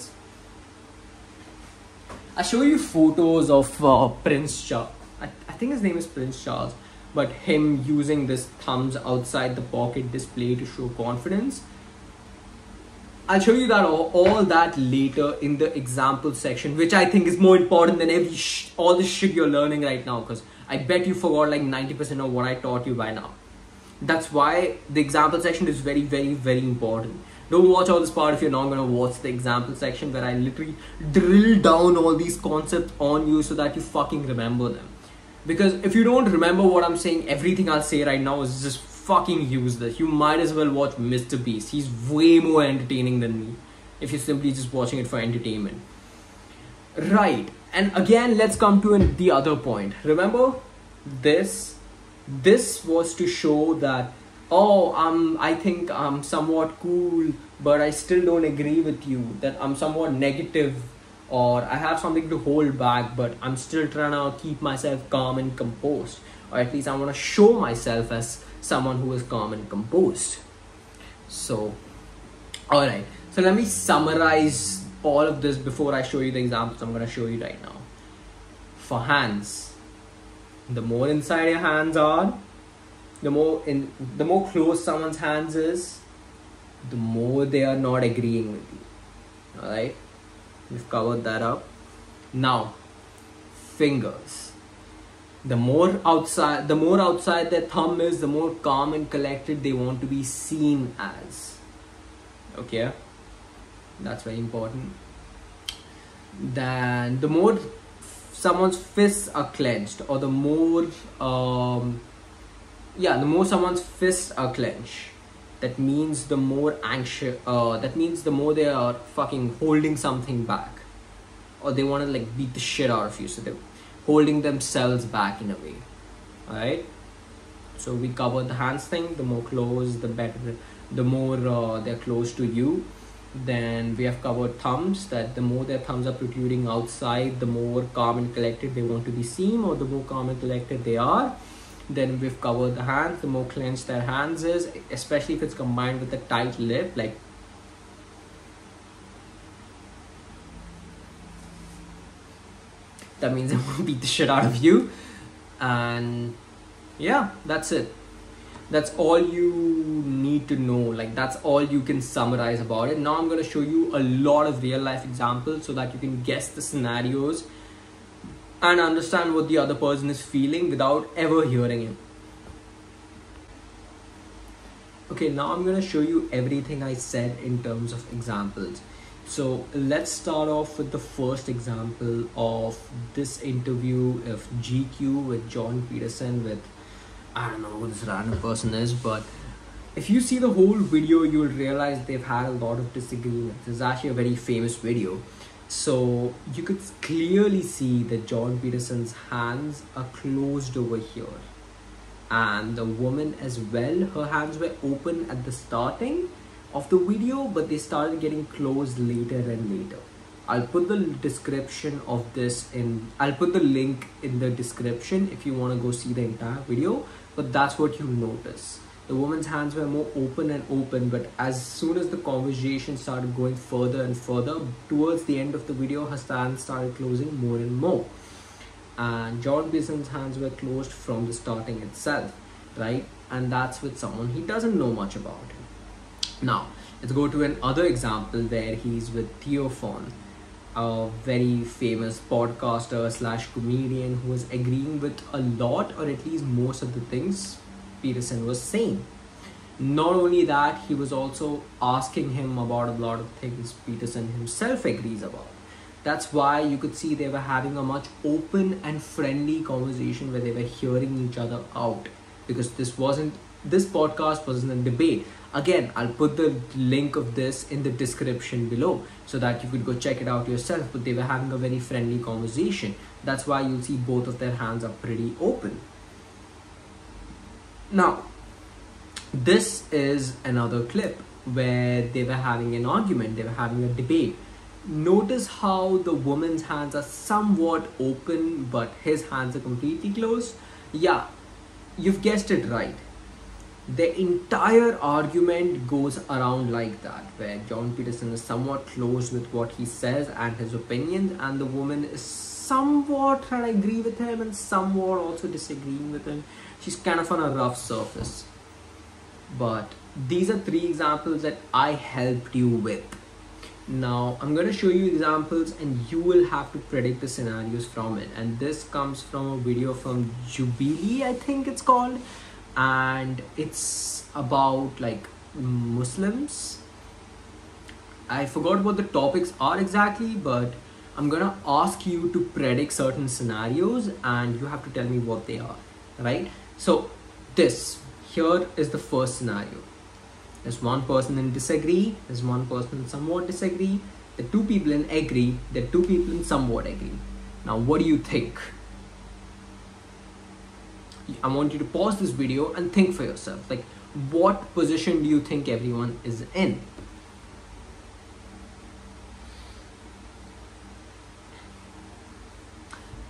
I show you photos of uh, Prince Charles. I, I think his name is Prince Charles, but him using this thumbs outside the pocket display to show confidence. I'll show you that all, all that later in the example section, which I think is more important than every sh all the shit you're learning right now, because I bet you forgot like ninety percent of what I taught you by now. That's why the example section is very, very, very important. Don't watch all this part if you're not going to watch the example section where I literally drill down all these concepts on you so that you fucking remember them. Because if you don't remember what I'm saying, everything I'll say right now is just fucking useless. You might as well watch Mister Beast. He's way more entertaining than me if you're simply just watching it for entertainment. Right. And again, let's come to an, the other point. Remember this? This was to show that, oh, I'm, I think I'm somewhat cool, but I still don't agree with you. That I'm somewhat negative or I have something to hold back, but I'm still trying to keep myself calm and composed, or at least I want to show myself as someone who is calm and composed. So, all right. So let me summarize all of this before I show you the examples I'm going to show you right now. For hands, the more inside your hands are, the more in the more close someone's hands is, the more they are not agreeing with you. All right. We've covered that up. Now, fingers. The more outside, the more outside their thumb is, the more calm and collected they want to be seen as. Okay, that's very important. Then, the more someone's fists are clenched, or the more, um, yeah, the more someone's fists are clenched. That means the more anxious, uh, that means the more they are fucking holding something back, or they want to like beat the shit out of you. So they're holding themselves back in a way. Alright. So we covered the hands thing. The more close, the better, the more uh, they're close to you. Then we have covered thumbs, that the more their thumbs are protruding outside, the more calm and collected they want to be seen, or the more calm and collected they are. Then we've covered the hands, the more clenched their hands is, especially if it's combined with a tight lip, like that means they want to beat the shit out of you. And yeah, that's it. That's all you need to know. Like, that's all you can summarize about it. Now I'm going to show you a lot of real life examples so that you can guess the scenarios and understand what the other person is feeling without ever hearing him. Okay, now I'm gonna show you everything I said in terms of examples. So let's start off with the first example of this interview of G Q with John Peterson with, I don't know who this random person is, but if you see the whole video, you'll realize they've had a lot of disagreements. It's actually a very famous video. So you could clearly see that John Peterson's hands are closed over here, and the woman as well, her hands were open at the starting of the video, but they started getting closed later and later. I'll put the description of this in, I'll put the link in the description if you want to go see the entire video, but that's what you notice. The woman's hands were more open and open, but as soon as the conversation started going further and further, towards the end of the video, her hands started closing more and more. And John Peterson's hands were closed from the starting itself, right? And that's with someone he doesn't know much about. Now, let's go to another example where he's with Theophon, a very famous podcaster slash comedian who was agreeing with a lot, or at least most of the things Peterson was saying. Not only that, he was also asking him about a lot of things Peterson himself agrees about. That's why you could see they were having a much open and friendly conversation where they were hearing each other out, because this wasn't, this podcast wasn't a debate. Again, I'll put the link of this in the description below so that you could go check it out yourself, but they were having a very friendly conversation. That's why you'll see both of their hands are pretty open. Now, this is another clip where they were having an argument, they were having a debate. Notice how the woman's hands are somewhat open, but his hands are completely closed. Yeah, you've guessed it right. The entire argument goes around like that, where John Peterson is somewhat closed with what he says and his opinions, and the woman is somewhat trying to agree with him and somewhat also disagreeing with him. She's kind of on a rough surface. But these are three examples that I helped you with. Now, I'm going to show you examples and you will have to predict the scenarios from it. And this comes from a video from Jubilee, I think it's called. And it's about like Muslims. I forgot what the topics are exactly, but I'm going to ask you to predict certain scenarios and you have to tell me what they are, right? So this here is the first scenario. There's one person in disagree, there's one person in somewhat disagree, the two people in agree, the two people in somewhat agree. Now what do you think? I want you to pause this video and think for yourself, like what position do you think everyone is in?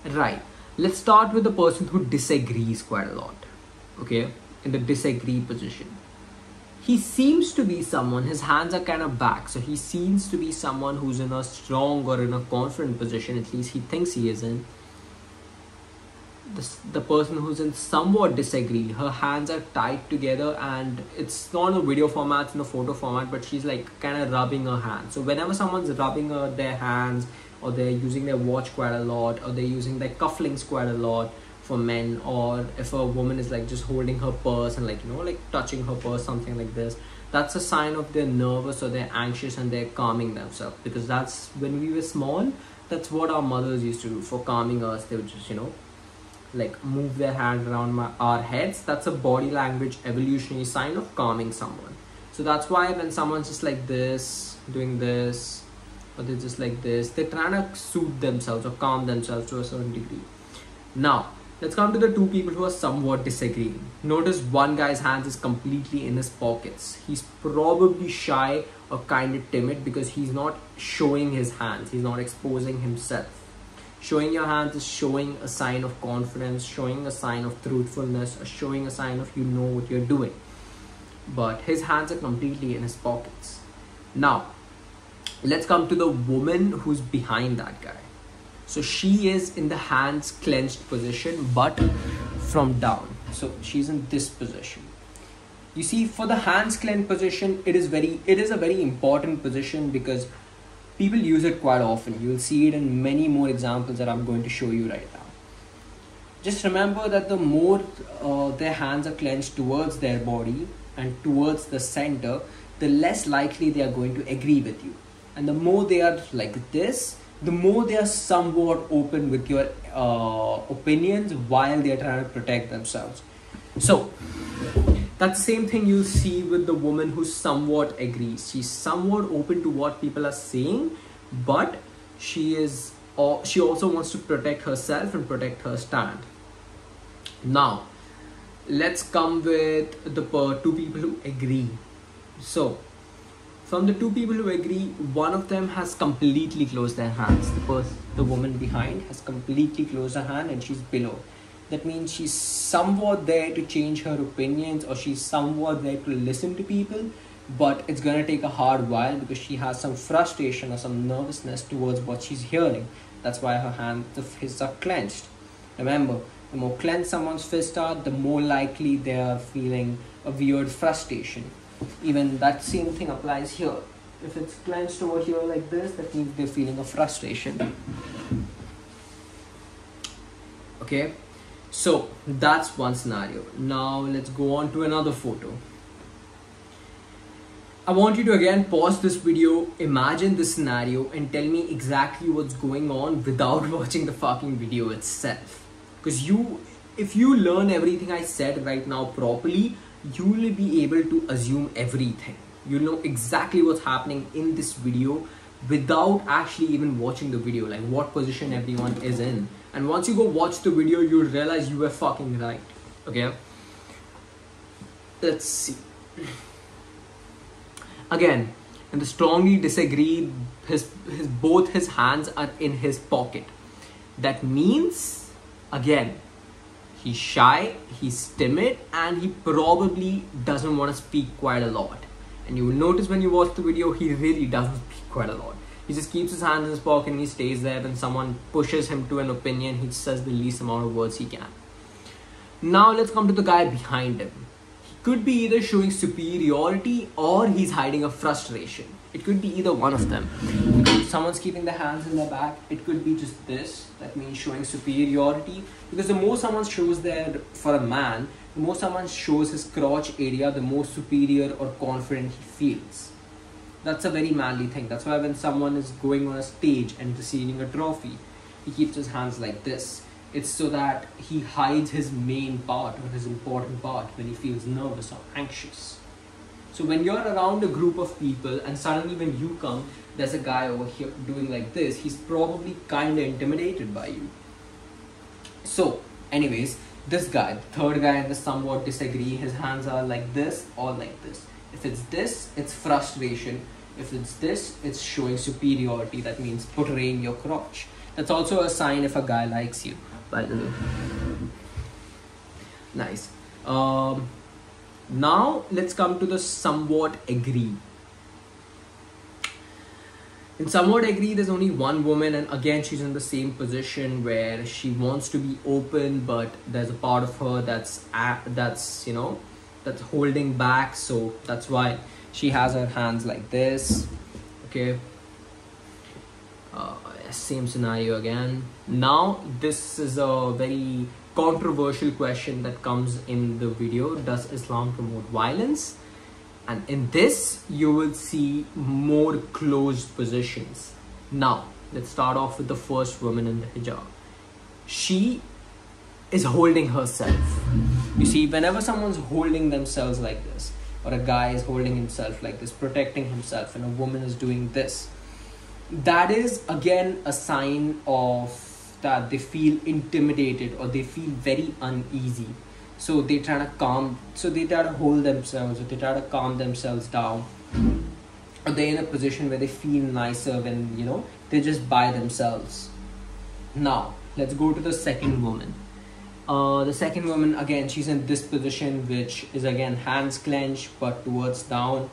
Right, let's start with the person who disagrees quite a lot, okay, in the disagree position. He seems to be someone, his hands are kind of back, so he seems to be someone who's in a strong or in a confident position, at least he thinks he is in. The, the person who's in somewhat disagree, her hands are tied together and it's not in a video format, it's in a photo format, but she's like kind of rubbing her hands. So whenever someone's rubbing her, their hands, or they're using their watch quite a lot, or they're using their cufflinks quite a lot for men, or if a woman is like just holding her purse and like, you know, like touching her purse, something like this, that's a sign of they're nervous or they're anxious and they're calming themselves, because that's when we were small, that's what our mothers used to do for calming us. They would just, you know, like move their hand around my, our heads. That's a body language evolutionary sign of calming someone. So that's why when someone's just like this, doing this, or they're just like this, they're trying to soothe themselves or calm themselves to a certain degree. Now, let's come to the two people who are somewhat disagreeing. Notice one guy's hands is completely in his pockets. He's probably shy or kind of timid because he's not showing his hands. He's not exposing himself. Showing your hands is showing a sign of confidence, showing a sign of truthfulness, or showing a sign of you know what you're doing. But his hands are completely in his pockets. Now, let's come to the woman who's behind that guy. So she is in the hands clenched position, but from down. So she's in this position. You see, for the hands clenched position, it is very, it is a very important position because people use it quite often. You will see it in many more examples that I'm going to show you right now. Just remember that the more uh, their hands are clenched towards their body and towards the center, the less likely they are going to agree with you. And the more they are like this, the more they are somewhat open with your uh, opinions while they are trying to protect themselves. So that's the same thing you see with the woman who somewhat agrees. She's somewhat open to what people are saying, but she is, or she also wants to protect herself and protect her stand. Now, let's come with the two people who agree. So, from the two people who agree, one of them has completely closed their hands. The person, the woman behind has completely closed her hand and she's below. That means she's somewhat there to change her opinions, or she's somewhat there to listen to people, but it's going to take a hard while because she has some frustration or some nervousness towards what she's hearing. That's why her hands, the fists are clenched. Remember, the more clenched someone's fists are, the more likely they are feeling a weird frustration. Even that same thing applies here. If it's clenched over here like this, that means they're feeling a frustration. Okay. So that's one scenario. Now let's go on to another photo. I want you to again pause this video, imagine this scenario and tell me exactly what's going on without watching the fucking video itself. Because you, if you learn everything I said right now properly, you will be able to assume everything. You'll know exactly what's happening in this video without actually even watching the video, like what position everyone is in. And once you go watch the video, you'll realize you were fucking right. Okay. Let's see. Again, and the strongly disagree, his, his both his hands are in his pocket. That means, again, he's shy, he's timid, and he probably doesn't want to speak quite a lot. And you will notice when you watch the video, he really doesn't speak quite a lot. He just keeps his hands in his pocket and he stays there. When someone pushes him to an opinion, he says the least amount of words he can. Now let's come to the guy behind him. He could be either showing superiority or he's hiding a frustration. It could be either one of them. If someone's keeping their hands in their back, it could be just this. That means showing superiority. Because the more someone shows their, for a man, the more someone shows his crotch area, the more superior or confident he feels. That's a very manly thing. That's why when someone is going on a stage and receiving a trophy, he keeps his hands like this. It's so that he hides his main part or his important part when he feels nervous or anxious. So when you're around a group of people and suddenly when you come, there's a guy over here doing like this, he's probably kind of intimidated by you. So anyways, this guy, the third guy in the somewhat disagree, his hands are like this or like this. If it's this, it's frustration. If it's this, it's showing superiority. That means portraying your crotch. That's also a sign if a guy likes you, by the way. Nice. Um, now let's come to the somewhat agree. In somewhat agree, there's only one woman, and again she's in the same position where she wants to be open, but there's a part of her that's that's you know that's holding back. So that's why she has her hands like this. Okay. Uh, same scenario again. Now this is a very controversial question that comes in the video. Does Islam promote violence? And in this you will see more closed positions. Now let's start off with the first woman in the hijab. She is holding herself. You see, whenever someone's holding themselves like this, or a guy is holding himself like this, protecting himself, and a woman is doing this, that is again a sign of that they feel intimidated or they feel very uneasy. So they try to calm, so they try to hold themselves, or they try to calm themselves down, or they're in a position where they feel nicer when, you know, they're just by themselves. Now let's go to the second woman. Uh, the second woman, again, she's in this position, which is again hands clenched but towards down.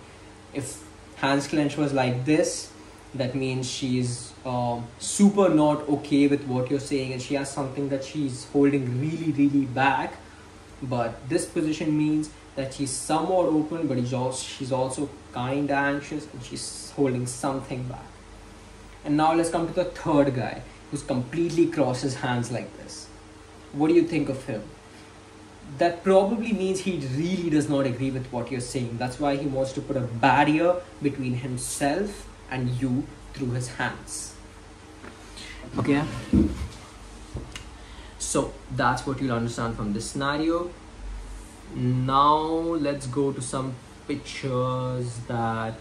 If hands clenched was like this, that means she's um, super not okay with what you're saying, and she has something that she's holding really, really back. But this position means that she's somewhat open, but she's also, she's also kind of anxious, and she's holding something back. And now let's come to the third guy, who's completely crossed his hands like this. What do you think of him? That probably means he really does not agree with what you're saying. That's why he wants to put a barrier between himself and you through his hands. Okay, so that's what you'll understand from this scenario. Now let's go to some pictures that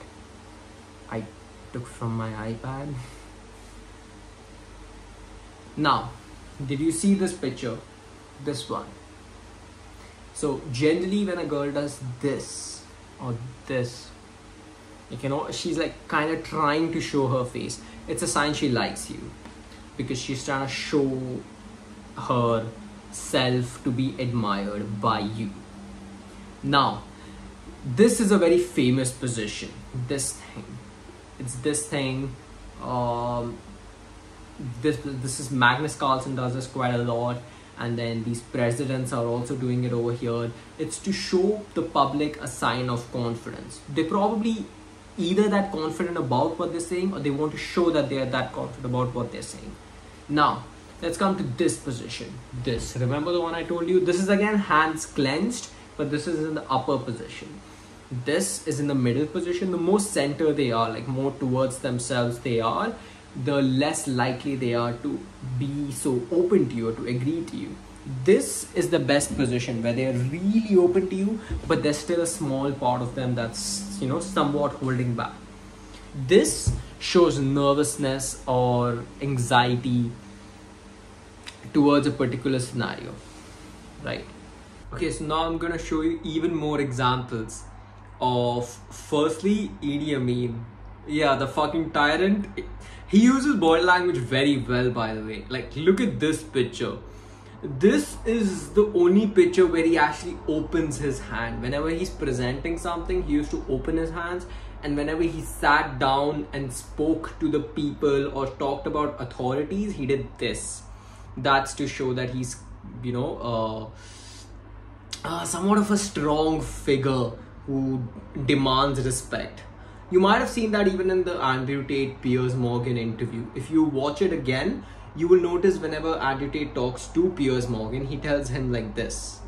I took from my iPad. Now, did you see this picture? This one. So generally when a girl does this or this, like, you know, she's like kind of trying to show her face. It's a sign she likes you, because she's trying to show herself to be admired by you. Now, this is a very famous position. This thing, it's this thing. Um, this this is Magnus Carlsen does this quite a lot, and then these presidents are also doing it over here. It's to show the public a sign of confidence. They probably either that confident about what they're saying, or they want to show that they are that confident about what they're saying. Now let's come to this position. This, remember the one I told you? This is again hands clenched, but this is in the upper position. This is in the middle position. The more center they are, like more towards themselves they are, the less likely they are to be so open to you or to agree to you. This is the best position, where they're really open to you, but there's still a small part of them that's, you know, somewhat holding back. This shows nervousness or anxiety towards a particular scenario, right? Okay, so now I'm gonna show you even more examples of, firstly, Idi Amin. Yeah, the fucking tyrant. He uses body language very well, by the way. Like, look at this picture. This is the only picture where he actually opens his hand. Whenever he's presenting something, he used to open his hands, and whenever he sat down and spoke to the people or talked about authorities, he did this. That's to show that he's, you know, uh, uh, somewhat of a strong figure who demands respect. You might have seen that even in the Andrew Tate Piers Morgan interview. If you watch it again, you will notice whenever Andrew Tate talks to Piers Morgan, he tells him like this.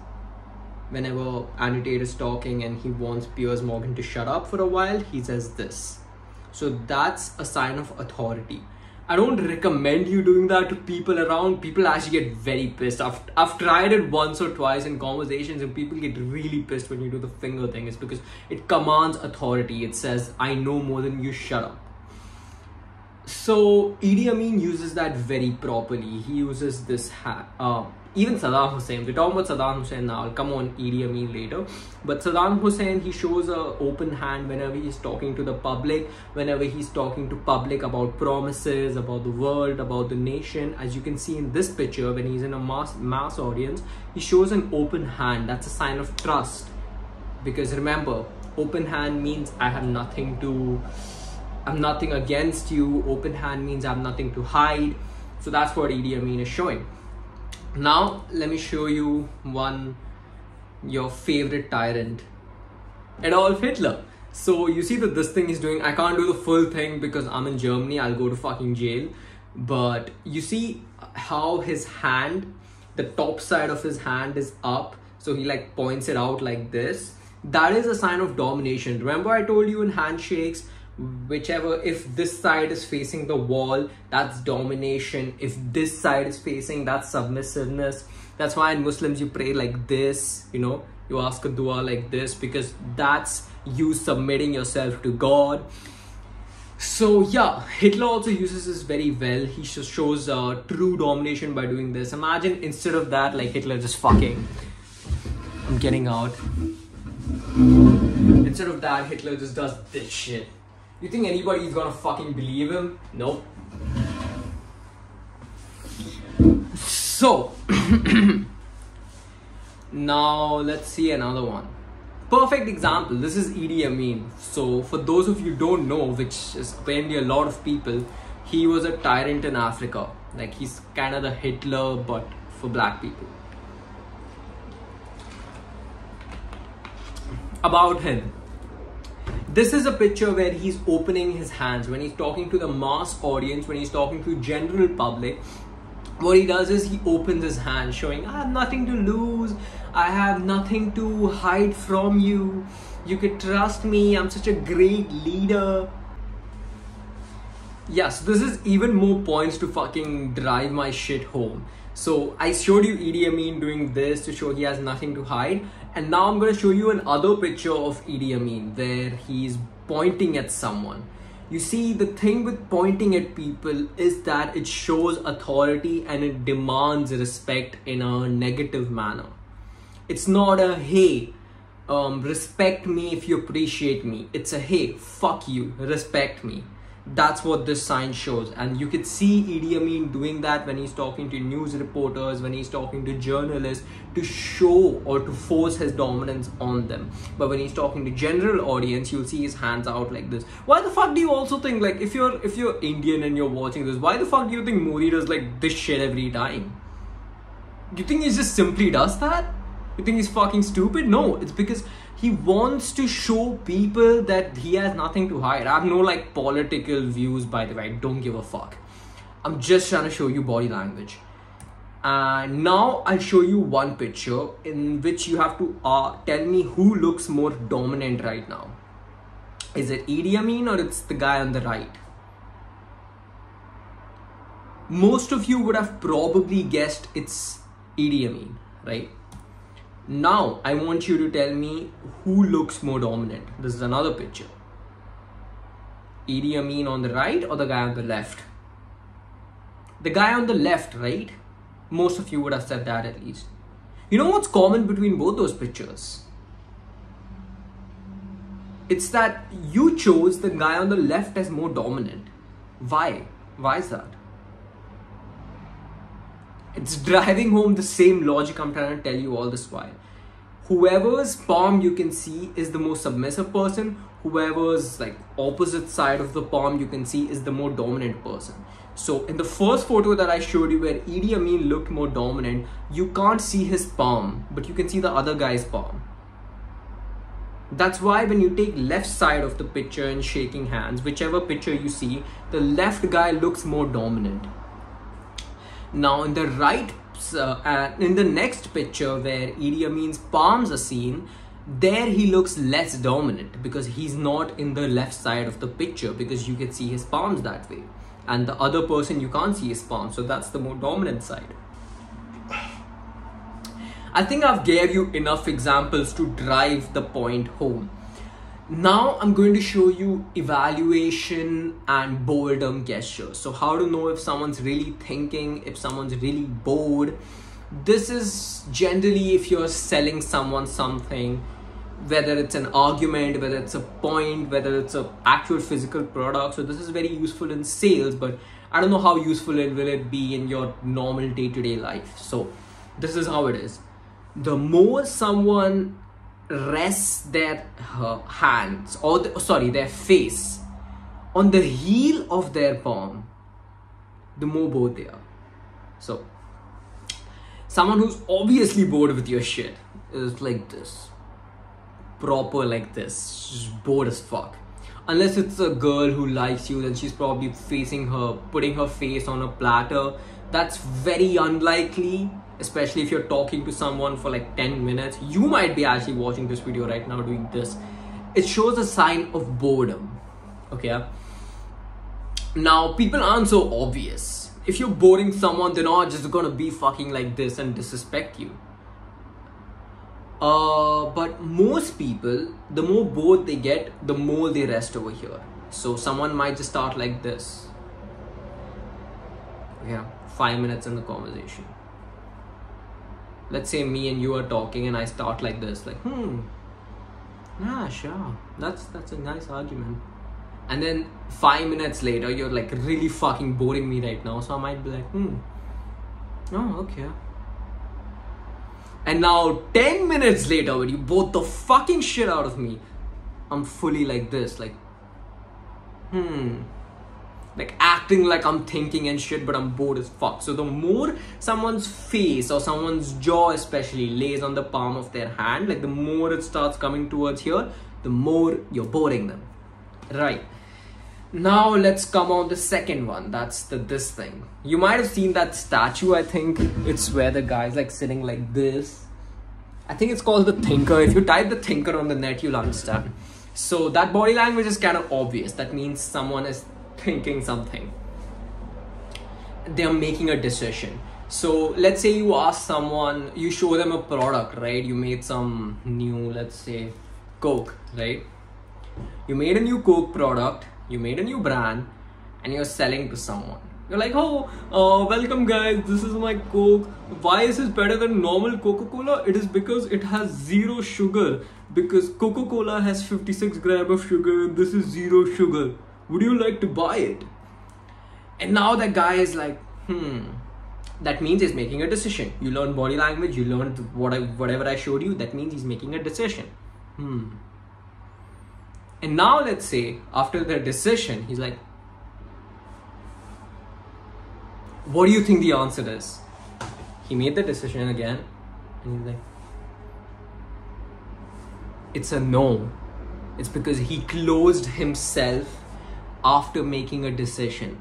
Whenever Andrew Tate is talking and he wants Piers Morgan to shut up for a while, he says this. So that's a sign of authority. I don't recommend you doing that to people around. People actually get very pissed. I've, I've tried it once or twice in conversations, and people get really pissed when you do the finger thing. It's because it commands authority. It says, I know more than you, shut up. So Idi Amin uses that very properly. He uses this ha uh, even Saddam Hussein. We're talking about Saddam Hussein now. I'll come on Idi Amin later. But Saddam Hussein, he shows an open hand whenever he's talking to the public, whenever he's talking to public about promises, about the world, about the nation. As you can see in this picture, when he's in a mass, mass audience, he shows an open hand. That's a sign of trust. Because remember, open hand means I have nothing to... I'm nothing against you. Open hand means I have nothing to hide. So that's what Idi Amin is showing. Now, let me show you one, your favorite tyrant, Adolf Hitler. So you see that this thing he's doing, I can't do the full thing because I'm in Germany, I'll go to fucking jail. But you see how his hand, the top side of his hand is up. So he like points it out like this. That is a sign of domination. Remember I told you in handshakes, whichever, if this side is facing the wall, that's domination. If this side is facing, that's submissiveness. That's why in Muslims you pray like this, you know, you ask a dua like this, because that's you submitting yourself to God. So yeah, Hitler also uses this very well. He just shows uh, true domination by doing this. Imagine instead of that, like Hitler just fucking, I'm getting out. Instead of that, Hitler just does this shit. You think anybody's gonna fucking believe him? Nope. So, now let's see another one. Perfect example, this is Idi Amin. So, for those of you who don't know, which is apparently a lot of people, he was a tyrant in Africa. Like, he's kind of the Hitler, but for black people. About him. This is a picture where he's opening his hands when he's talking to the mass audience, when he's talking to general public. What he does is he opens his hands, showing I have nothing to lose, I have nothing to hide from you, you could trust me, I'm such a great leader. Yes, yeah, so this is even more points to fucking drive my shit home. So I showed you Idi Amin doing this to show he has nothing to hide. And now I'm going to show you another picture of Idi Amin where he's pointing at someone. You see, the thing with pointing at people is that it shows authority and it demands respect in a negative manner. It's not a, hey, um, respect me if you appreciate me. It's a, hey, fuck you, respect me. That's what this sign shows. And you could see Idi Amin doing that when he's talking to news reporters, when he's talking to journalists, to show or to force his dominance on them. But when he's talking to general audience, you'll see his hands out like this. Why the fuck do you also think, like, if you're if you're Indian and you're watching this, why the fuck do you think Modi does like this shit every time? You think he just simply does that? You think he's fucking stupid? No, it's because he wants to show people that he has nothing to hide. I have no like political views, by the way. I don't give a fuck. I'm just trying to show you body language. And uh, now I'll show you one picture in which you have to uh, tell me who looks more dominant right now. Is it Idi Amin or it's the guy on the right? Most of you would have probably guessed it's Idi Amin, right? Now, I want you to tell me who looks more dominant. This is another picture. Idi Amin on the right or the guy on the left? The guy on the left, right? Most of you would have said that at least. You know what's common between both those pictures? It's that you chose the guy on the left as more dominant. Why? Why is that? It's driving home the same logic I'm trying to tell you all this while. Whoever's palm you can see is the most submissive person. Whoever's like opposite side of the palm you can see is the more dominant person. So in the first photo that I showed you where Idi Amin looked more dominant, you can't see his palm, but you can see the other guy's palm. That's why when you take left side of the picture and shaking hands, whichever picture you see, the left guy looks more dominant. Now in the right, uh, uh, in the next picture where Idi Amin's palms are seen, there he looks less dominant because he's not in the left side of the picture because you can see his palms that way. And the other person, you can't see his palms. So that's the more dominant side. I think I've gave you enough examples to drive the point home. Now I'm going to show you evaluation and boredom gestures. So how to know if someone's really thinking, if someone's really bored. This is generally if you're selling someone something, whether it's an argument, whether it's a point, whether it's an actual physical product. So this is very useful in sales, but I don't know how useful it will it be in your normal day-to-day life. So this is how it is. The more someone rests their her hands or the, sorry their face on the heel of their palm, the more bored they are. So someone who's obviously bored with your shit is like this, proper like this, just bored as fuck. Unless it's a girl who likes you, then she's probably facing her putting her face on a platter. That's very unlikely, especially if you're talking to someone for like ten minutes. You might be actually watching this video right now doing this. It shows a sign of boredom, okay? Now, people aren't so obvious. If you're boring someone, they're not just gonna be fucking like this and disrespect you. Uh, but most people, the more bored they get, the more they rest over here. So someone might just start like this. Yeah, five minutes in the conversation. Let's say me and you are talking and I start like this, like, hmm, yeah, sure, that's that's a nice argument. And then five minutes later, you're like really fucking boring me right now. So I might be like, hmm, oh, okay. And now ten minutes later, when you bored the fucking shit out of me, I'm fully like this, like, hmm. Like acting like I'm thinking and shit, but I'm bored as fuck. So the more someone's face or someone's jaw especially lays on the palm of their hand, like the more it starts coming towards here, the more you're boring them. Right. Now let's come on the second one. That's the this thing. You might have seen that statue, I think. It's where the guy's like sitting like this. I think it's called the thinker. If you type the thinker on the net, you'll understand. So that body language is kind of obvious. That means someone is thinking something, they're making a decision. So let's say you ask someone, you show them a product, right? You made some new, let's say Coke, right? You made a new Coke product, you made a new brand, and you're selling to someone. You're like, oh, uh, welcome guys, this is my Coke. Why is this better than normal Coca-Cola? It is because it has zero sugar, because Coca-Cola has fifty-six grams of sugar and this is zero sugar. Would you like to buy it? And now that guy is like, hmm, that means he's making a decision. You learn body language, you learned what I, whatever I showed you, that means he's making a decision. Hmm. And now let's say after the decision, he's like, what do you think the answer is? He made the decision again. And he's like, it's a no. It's because he closed himself after making a decision.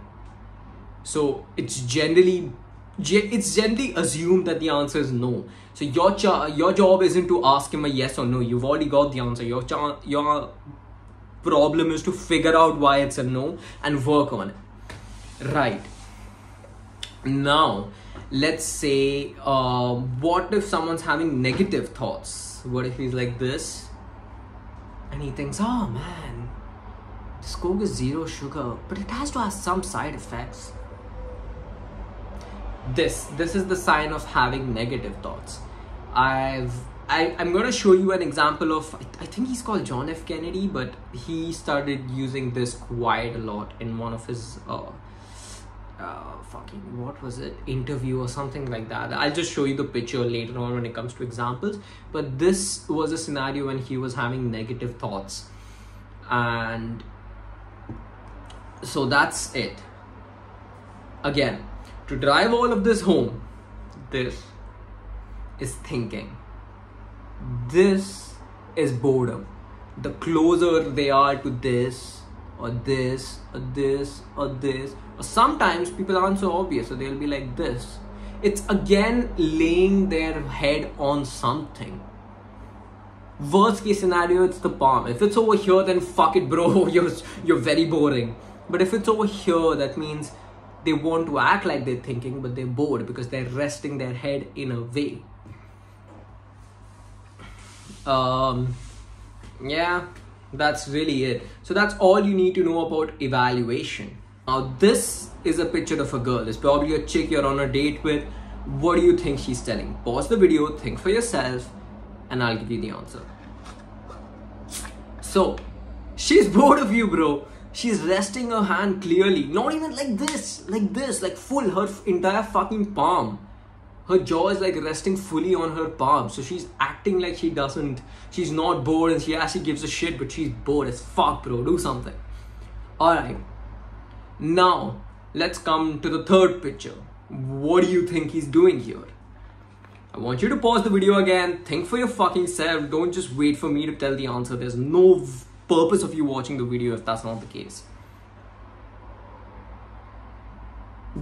So it's generally it's generally assumed that the answer is no. So your your job isn't to ask him a yes or no. You've already got the answer. Your your problem is to figure out why it's a no and work on it. Right. Now let's say uh, what if someone's having negative thoughts? What if he's like this and he thinks, oh man, this Coke is zero sugar, but it has to have some side effects. This, this is the sign of having negative thoughts. I've, I, I'm going to show you an example of, I, th I think he's called John F. Kennedy, but he started using this quite a lot in one of his, uh, uh, fucking, what was it? Interview or something like that. I'll just show you the picture later on when it comes to examples. But this was a scenario when he was having negative thoughts. And so that's it. Again, to drive all of this home, this is thinking. This is boredom. The closer they are to this or this or this or this, or sometimes people aren't so obvious, so they'll be like this. It's again laying their head on something. Worst case scenario, it's the palm. If it's over here, then fuck it, bro. You're, you're very boring. But if it's over here, that means they want to act like they're thinking, but they're bored because they're resting their head in a way. Um, yeah, That's really it. So that's all you need to know about evaluation. Now this is a picture of a girl. It's probably a chick you're on a date with. What do you think she's telling? Pause the video, think for yourself, and I'll give you the answer. So she's bored of you, bro. She's resting her hand clearly, not even like this, like this, like full, her entire fucking palm. Her jaw is like resting fully on her palm. So she's acting like she doesn't, she's not bored and she actually gives a shit, but she's bored as fuck, bro. Do something. Alright. Now, let's come to the third picture. What do you think he's doing here? I want you to pause the video again. Think for your fucking self. Don't just wait for me to tell the answer. There's no purpose of you watching the video if that's not the case.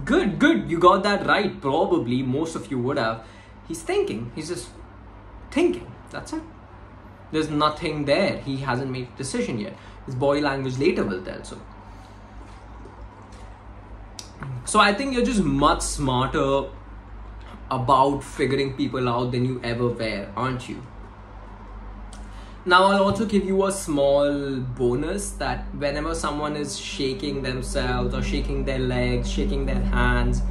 Good, good. You got that right. Probably most of you would have. He's thinking. He's just thinking. That's it. There's nothing there. He hasn't made a decision yet. His body language later will tell. So, so I think you're just much smarter about figuring people out than you ever were, aren't you? Now, I'll also give you a small bonus that whenever someone is shaking themselves or shaking their legs, shaking their hands,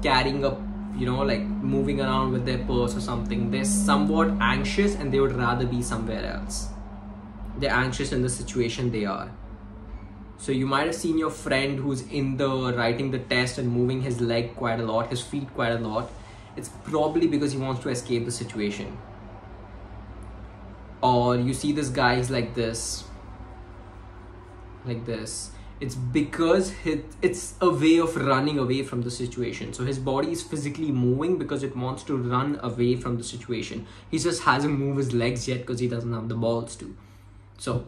carrying up, you know, like moving around with their purse or something, they're somewhat anxious and they would rather be somewhere else. They're anxious in the situation they are. So you might have seen your friend who's in the writing the test and moving his leg quite a lot, his feet quite a lot. It's probably because he wants to escape the situation. Or you see this guy is like this, like this. It's because his, it's a way of running away from the situation. So his body is physically moving because it wants to run away from the situation. He just hasn't moved his legs yet because he doesn't have the balls to. So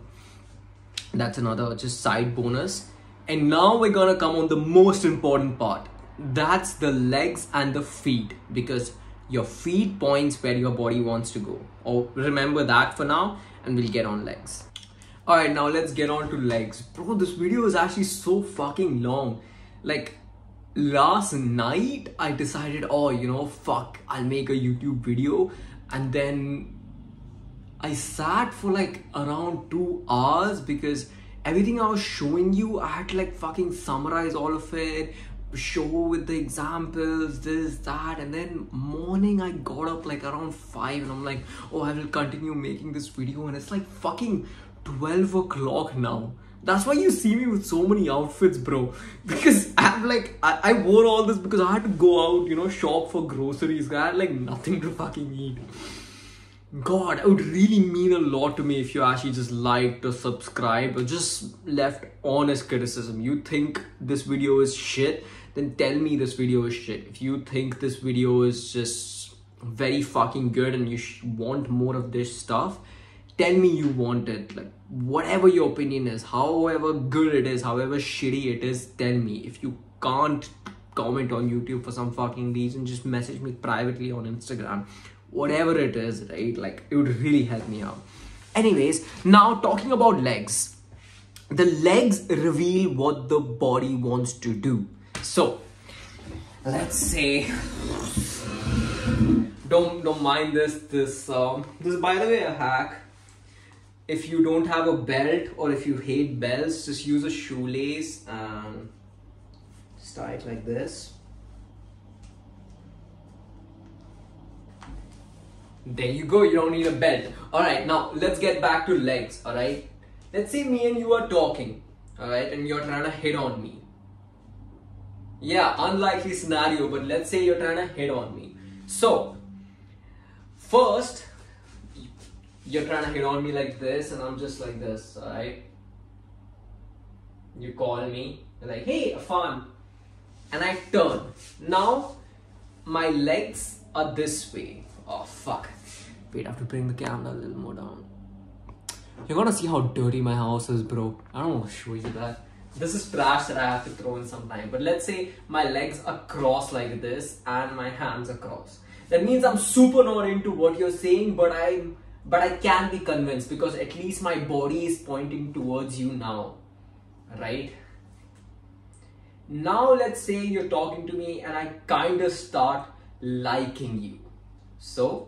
that's another just side bonus. And now we're gonna come on the most important part. That's the legs and the feet, because your feet points where your body wants to go. Or remember that for now, and we'll get on legs. Alright, now let's get on to legs. Bro, this video is actually so fucking long. Like, last night, I decided, oh, you know, fuck, I'll make a YouTube video. And then I sat for like around two hours because everything I was showing you, I had to like fucking summarize all of it. Show with the examples, this, that, and then morning I got up like around five and I'm like, oh, I will continue making this video, and it's like fucking twelve o'clock now. That's why you see me with so many outfits, bro, because I'm like, I, I wore all this because I had to go out, you know, shop for groceries. I had like nothing to fucking eat. God, it would really mean a lot to me if you actually just liked or subscribed or just left honest criticism. You think this video is shit, then tell me this video is shit. If you think this video is just very fucking good and you sh want more of this stuff, tell me you want it. Like, whatever your opinion is, however good it is, however shitty it is, tell me. If you can't comment on YouTube for some fucking reason, just message me privately on Instagram. Whatever it is, right? Like, it would really help me out. Anyways, now talking about legs. The legs reveal what the body wants to do. So, let's say, don't don't mind this. This um, this is, by the way, a hack. If you don't have a belt or if you hate belts, just use a shoelace and just tie it like this. There you go, you don't need a belt. Alright, now let's get back to legs, alright? Let's say me and you are talking, alright? And you're trying to hit on me. Yeah, unlikely scenario, but let's say you're trying to hit on me. So, first, you're trying to hit on me like this and I'm just like this, alright? You call me, you're like, hey, Affaan. And I turn. Now, my legs are this way. Oh fuck, wait, I have to bring the camera a little more down. You're gonna see how dirty my house is, bro. I don't want to show you that. This is trash that I have to throw in sometime. But let's say my legs are crossed like this and my hands are crossed. That means I'm super not into what you're saying, but I but I can be convinced because at least my body is pointing towards you now, right? Now let's say you're talking to me and I kind of start liking you. So,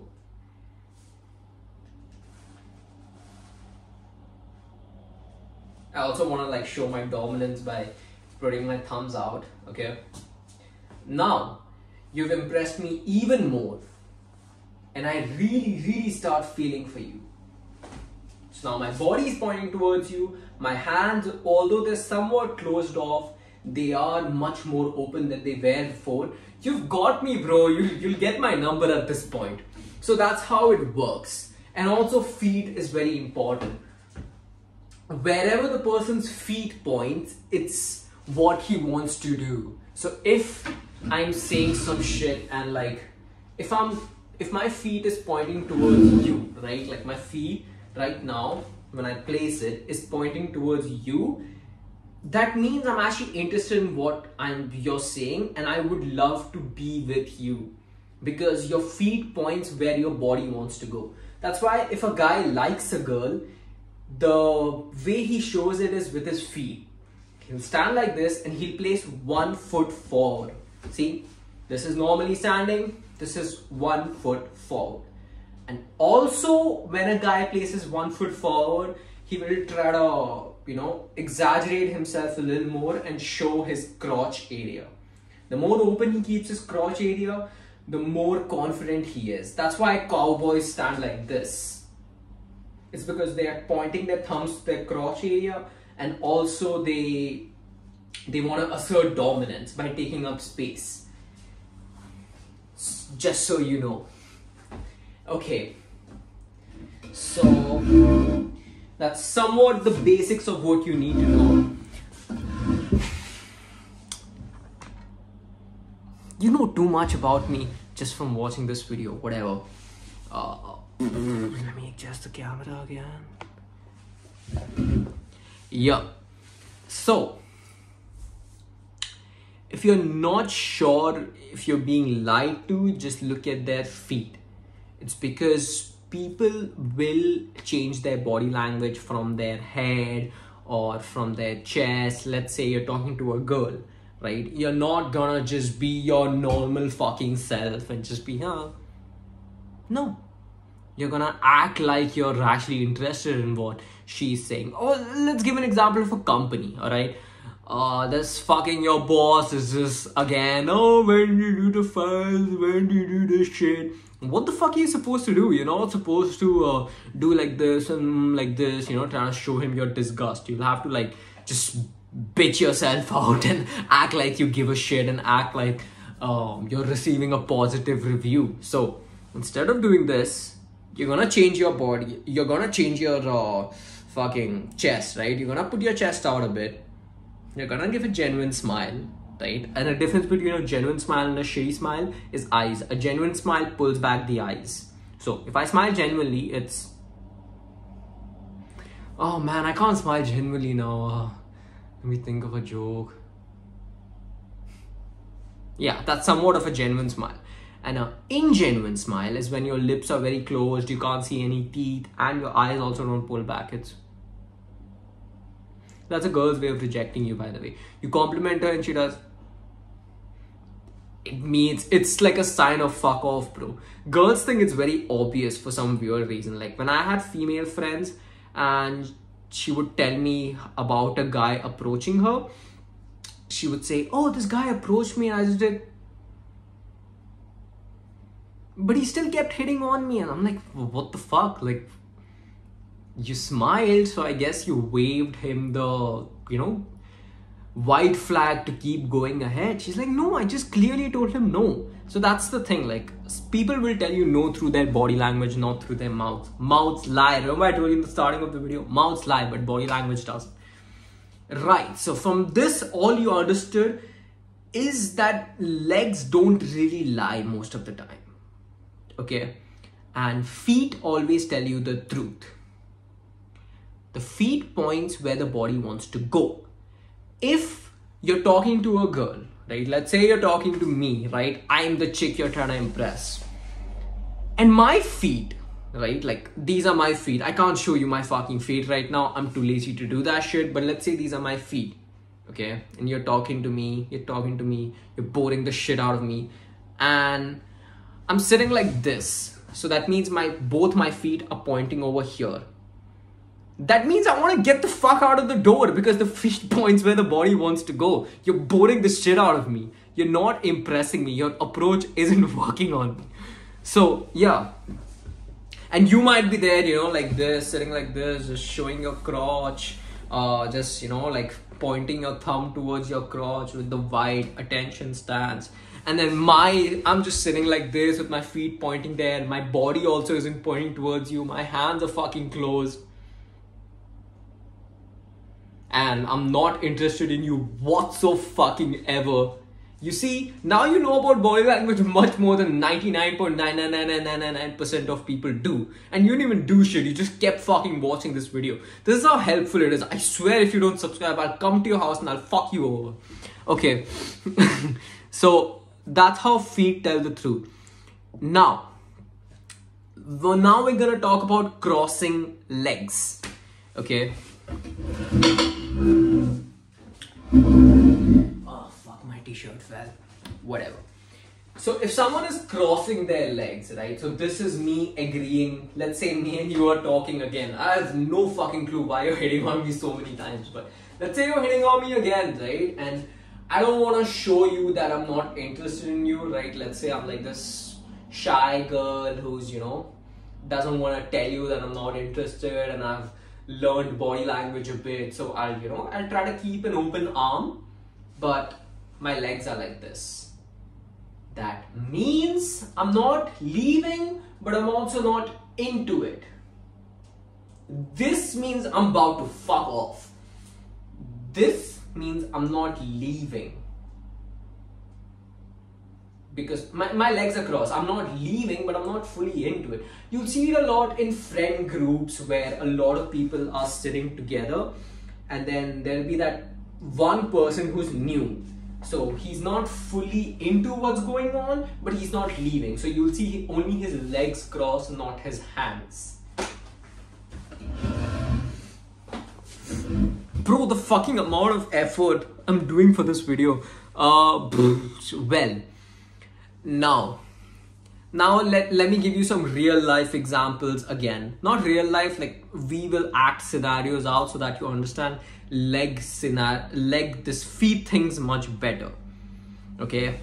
I also want to like show my dominance by putting my thumbs out, okay? Now, you've impressed me even more, and I really, really start feeling for you. So now my body is pointing towards you, my hands, although they're somewhat closed off, they are much more open than they were before. You've got me, bro. You, you'll get my number at this point. So that's how it works. And also feet is very important. Wherever the person's feet points, it's what he wants to do. So if I'm saying some shit and like, if I'm, if my feet is pointing towards you, right? Like my feet right now, when I place it, is pointing towards you. That means I'm actually interested in what I'm you're saying, and I would love to be with you because your feet points where your body wants to go. That's why if a guy likes a girl, the way he shows it is with his feet. He'll stand like this and he'll place one foot forward. See, this is normally standing. This is one foot forward. And also when a guy places one foot forward, he will try to, you know, exaggerate himself a little more and show his crotch area. The more open he keeps his crotch area, the more confident he is. That's why cowboys stand like this. It's because they are pointing their thumbs to their crotch area, and also they they want to assert dominance by taking up space. Just so you know. Okay. So that's somewhat the basics of what you need to know. You know too much about me just from watching this video, whatever. Uh, let me adjust the camera again. Yeah. So, if you're not sure if you're being lied to, just look at their feet. It's because people will change their body language from their head or from their chest. Let's say you're talking to a girl, right? You're not gonna just be your normal fucking self and just be, huh? No. You're gonna act like you're actually interested in what she's saying. Oh, let's give an example of a company, all right? Uh, this fucking your boss is just again, oh, when do you do the files, when do you do this shit? What the fuck are you supposed to do? You're not supposed to uh, do like this and like this, you know, trying to show him your disgust. You'll have to like just bitch yourself out and act like you give a shit and act like um, you're receiving a positive review. So instead of doing this, you're gonna change your body. You're gonna change your uh, fucking chest, right? You're gonna put your chest out a bit. You're gonna give a genuine smile. Right? And the difference between a genuine smile and a shitty smile is eyes. A genuine smile pulls back the eyes. So if I smile genuinely, it's, oh man, I can't smile genuinely now. Let me think of a joke. Yeah, that's somewhat of a genuine smile. And an ingenuine smile is when your lips are very closed, you can't see any teeth, and your eyes also don't pull back. It's, that's a girl's way of rejecting you, by the way. You compliment her and she does. It means it's like a sign of fuck off, bro. Girls think it's very obvious for some weird reason. Like when I had female friends and she would tell me about a guy approaching her, she would say, oh, this guy approached me and I just did, but he still kept hitting on me. And I'm like, what the fuck? Like, you smiled, so I guess you waved him the, you know, white flag to keep going ahead. She's like, no, I just clearly told him no. So that's the thing, like, people will tell you no through their body language, not through their mouth. Mouths lie. Remember I told you in the starting of the video, mouths lie, but body language doesn't. Right, so from this, all you understood is that legs don't really lie most of the time, okay? And feet always tell you the truth. The feet points where the body wants to go. If you're talking to a girl, right? Let's say you're talking to me, right? I'm the chick you're trying to impress. And my feet, right? Like these are my feet. I can't show you my fucking feet right now. I'm too lazy to do that shit. But let's say these are my feet, okay? And you're talking to me, you're talking to me, you're boring the shit out of me. And I'm sitting like this. So that means my both my feet are pointing over here. That means I want to get the fuck out of the door because the fish points where the body wants to go. You're boring the shit out of me. You're not impressing me. Your approach isn't working on me. So, yeah. And you might be there, you know, like this, sitting like this, just showing your crotch. Uh, just, you know, like pointing your thumb towards your crotch with the wide attention stance. And then my, I'm just sitting like this with my feet pointing there. My body also isn't pointing towards you. My hands are fucking closed. And I'm not interested in you whatso-fucking-ever. You see, now you know about body language much more than ninety-nine point nine nine nine nine nine nine percent of people do. And you didn't even do shit, you just kept fucking watching this video. This is how helpful it is. I swear if you don't subscribe, I'll come to your house and I'll fuck you over. Okay. So, that's how feet tell the truth. Now, now we're gonna talk about crossing legs. Okay. Oh fuck, my t-shirt fell. Whatever. So if someone is crossing their legs, right? So this is me agreeing. Let's say me and you are talking again. I have no fucking clue why you're hitting on me so many times, but let's say you're hitting on me again, right? And I don't want to show you that I'm not interested in you, right? Let's say I'm like this shy girl who's, you know, doesn't want to tell you that I'm not interested, and I've learned body language a bit, so I'll, you know, I'll try to keep an open arm, but my legs are like this. That means I'm not leaving, but I'm also not into it. This means I'm about to fuck off. This means I'm not leaving. Because my, my legs are crossed. I'm not leaving, but I'm not fully into it. You'll see it a lot in friend groups where a lot of people are sitting together, and then there'll be that one person who's new. So he's not fully into what's going on, but he's not leaving. So you'll see only his legs crossed, not his hands. Bro, the fucking amount of effort I'm doing for this video. Uh, well. Now, now let, let me give you some real life examples again. Not real life, like we will act scenarios out so that you understand leg scenario, leg this feet things much better. Okay,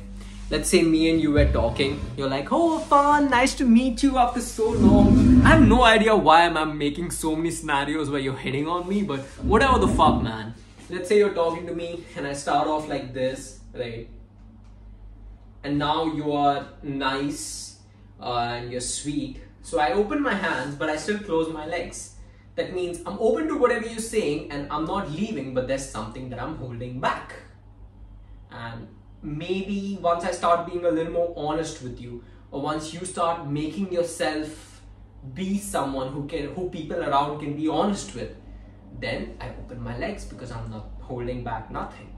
let's say me and you were talking. You're like, oh, Affaan, nice to meet you after so long. I have no idea why I'm making so many scenarios where you're hitting on me, but whatever the fuck, man. Let's say you're talking to me and I start off like this, right? And now you are nice uh, and you're sweet. So I open my hands, but I still close my legs. That means I'm open to whatever you're saying and I'm not leaving, but there's something that I'm holding back. And maybe once I start being a little more honest with you, or once you start making yourself be someone who can, who people around can be honest with, then I open my legs because I'm not holding back nothing.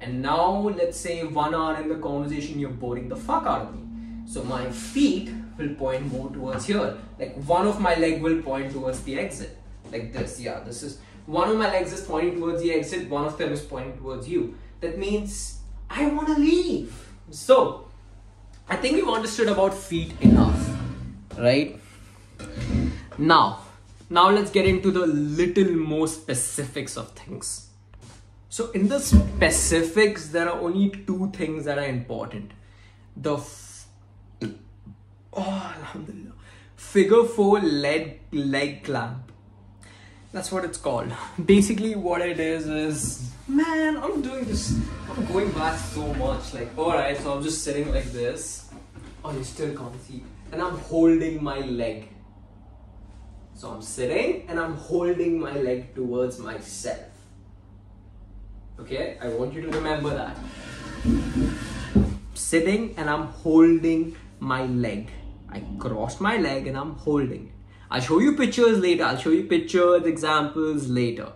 And now, let's say one hour in the conversation, you're boring the fuck out of me. So my feet will point more towards here. Like one of my leg will point towards the exit. Like this, yeah, this is... One of my legs is pointing towards the exit, one of them is pointing towards you. That means I want to leave. So, I think we've understood about feet enough, right? Now, now let's get into the little more specifics of things. So in the specifics, there are only two things that are important. The f oh, alhamdulillah. Figure four leg, leg clamp. That's what it's called. Basically what it is is, man, I'm doing this. I'm going back so much. Like, all right, so I'm just sitting like this. Oh, you still can't see. And I'm holding my leg. So I'm sitting and I'm holding my leg towards myself. Okay, I want you to remember that. Sitting and I'm holding my leg. I crossed my leg and I'm holding it. I'll show you pictures later. I'll show you pictures, examples later.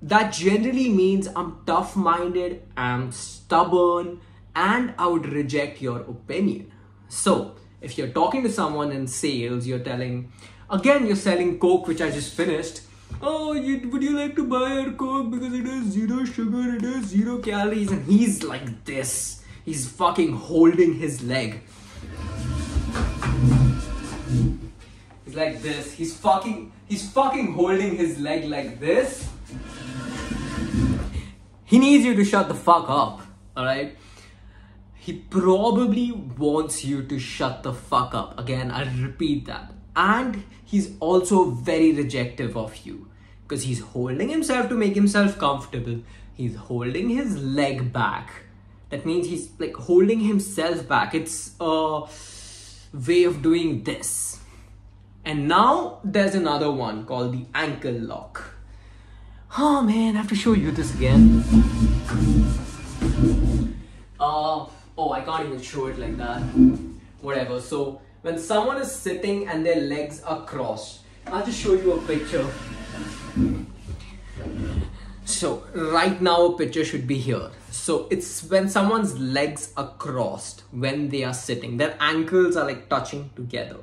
That generally means I'm tough-minded, I'm stubborn, and I would reject your opinion. So, if you're talking to someone in sales, you're telling, again, you're selling Coke, which I just finished. Oh, you, would you like to buy our Coke because it has zero sugar, it has zero calories, and he's like this. He's fucking holding his leg. He's like this. He's fucking, he's fucking holding his leg like this. He needs you to shut the fuck up, alright? He probably wants you to shut the fuck up. Again, I'll repeat that. And he's also very rejective of you, because he's holding himself to make himself comfortable. He's holding his leg back. That means he's like holding himself back. It's a way of doing this. And now there's another one called the ankle lock. Oh man, I have to show you this again. Uh, oh, I can't even show it like that. Whatever. So when someone is sitting and their legs are crossed, I'll just show you a picture. So right now a picture should be here. So it's when someone's legs are crossed, when they are sitting, their ankles are like touching together.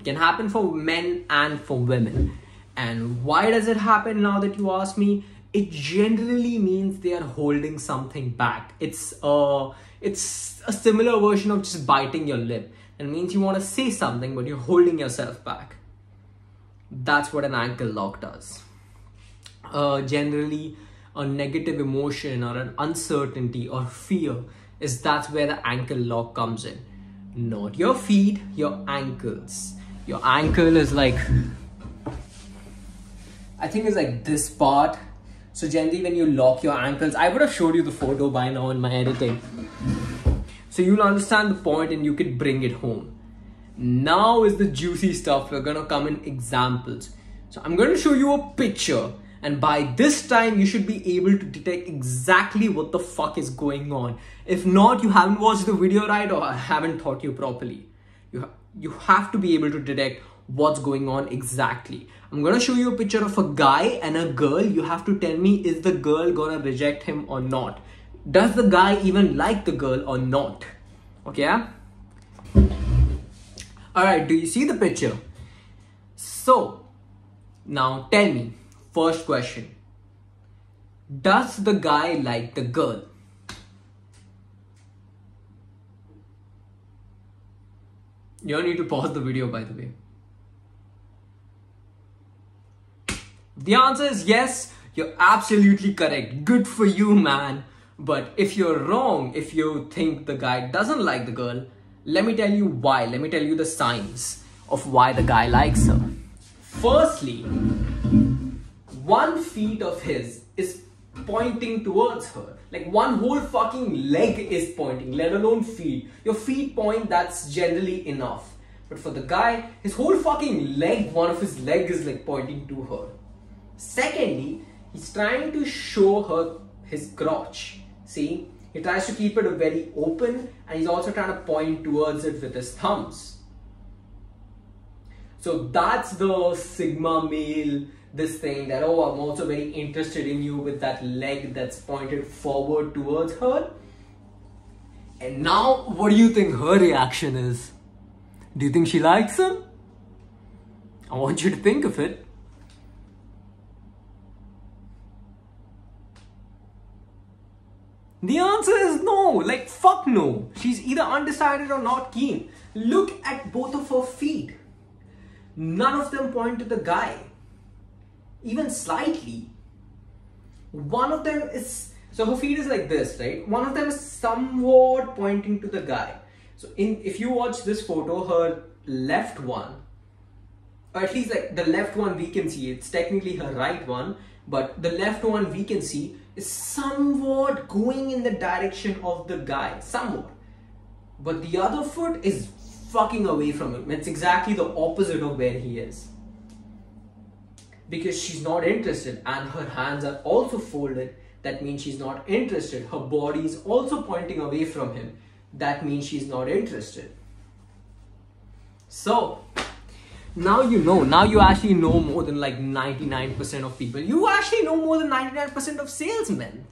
It can happen for men and for women. And why does it happen now that you ask me? It generally means they are holding something back. It's a, it's a similar version of just biting your lip. It means you want to say something, but you're holding yourself back. That's what an ankle lock does. Uh, generally, a negative emotion or an uncertainty or fear is that's where the ankle lock comes in. Not your feet, your ankles. Your ankle is like, I think it's like this part. So generally when you lock your ankles, I would have showed you the photo by now in my editing. So you'll understand the point and you can bring it home. Now is the juicy stuff. We're gonna come in examples. So I'm gonna show you a picture. And by this time, you should be able to detect exactly what the fuck is going on. If not, you haven't watched the video right, or I haven't taught you properly. You, ha you have to be able to detect what's going on exactly. I'm gonna show you a picture of a guy and a girl. You have to tell me, is the girl gonna reject him or not? Does the guy even like the girl or not? Okay? Alright, do you see the picture? So, now tell me. First question, does the guy like the girl? You don't need to pause the video, by the way. The answer is yes, you're absolutely correct. Good for you, man. But if you're wrong, if you think the guy doesn't like the girl, let me tell you why. Let me tell you the signs of why the guy likes her. Firstly, one feet of his is pointing towards her. Like one whole fucking leg is pointing, let alone feet. Your feet point, that's generally enough. But for the guy, his whole fucking leg, one of his legs is like pointing to her. Secondly, he's trying to show her his crotch. See, he tries to keep it very open and he's also trying to point towards it with his thumbs. So that's the Sigma male, this thing that, oh, I'm also very interested in you, with that leg that's pointed forward towards her. And now, what do you think her reaction is? Do you think she likes him? I want you to think of it. The answer is no, like fuck no. She's either undecided or not keen. Look at both of her feet. None of them point to the guy. Even slightly. One of them is, so her feet is like this, right? One of them is somewhat pointing to the guy. So in, if you watch this photo, her left one, or at least like the left one we can see, it's technically her right one, but the left one we can see is somewhat going in the direction of the guy, somewhat. But the other foot is fucking away from him. It's exactly the opposite of where he is. Because she's not interested, and her hands are also folded. That means she's not interested. Her body is also pointing away from him. That means she's not interested. So, now you know. Now you actually know more than like ninety-nine percent of people. You actually know more than ninety-nine percent of salesmen.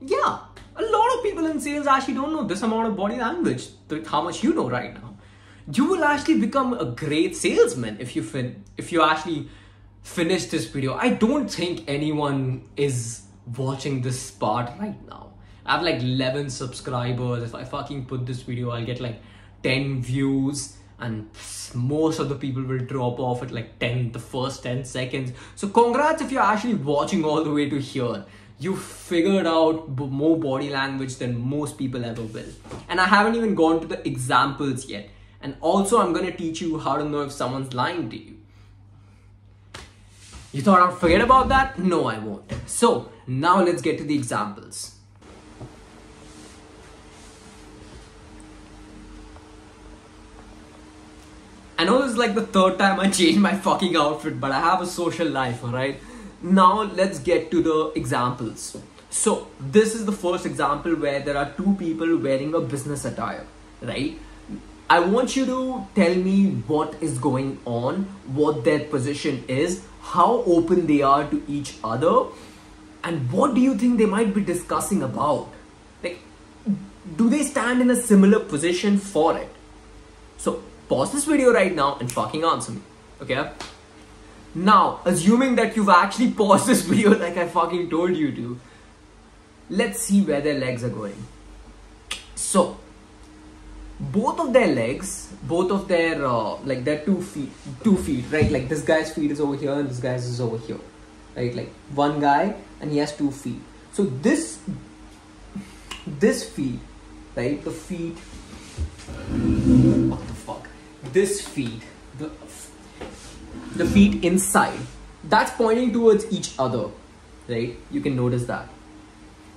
Yeah, a lot of people in sales actually don't know this amount of body language. How much you know right now. You will actually become a great salesman if you fin if you actually... finish this video. I don't think anyone is watching this part right now. I have like eleven subscribers. If I fucking put this video, I'll get like ten views. and most of the people will drop off at like ten, the first ten seconds. So congrats if you're actually watching all the way to here. You figured out more body language than most people ever will. And I haven't even gone to the examples yet. And also I'm gonna teach you how to know if someone's lying to you. You thought I'd forget about that? No, I won't. So now let's get to the examples. I know this is like the third time I changed my fucking outfit, but I have a social life, alright? Now let's get to the examples. So this is the first example where there are two people wearing a business attire, right? I want you to tell me what is going on, what their position is, how open they are to each other, and what do you think they might be discussing about? Like, do they stand in a similar position for it? So pause this video right now and fucking answer me, okay? Now, assuming that you've actually paused this video like I fucking told you to, let's see where their legs are going. So, both of their legs, both of their, uh, like their two feet, two feet, right? Like this guy's feet is over here and this guy's is over here, right? Like one guy and he has two feet. So this, this feet, right? The feet, what the fuck? This feet, the the feet inside, that's pointing towards each other, right? You can notice that.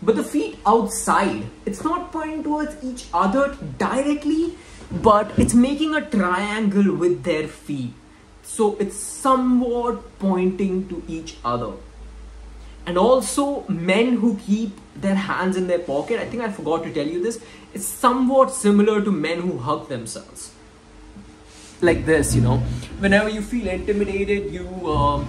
But the feet outside, it's not pointing towards each other directly, but it's making a triangle with their feet. So it's somewhat pointing to each other. And also men who keep their hands in their pocket, I think I forgot to tell you this, it's somewhat similar to men who hug themselves. Like this, you know, whenever you feel intimidated, you, um,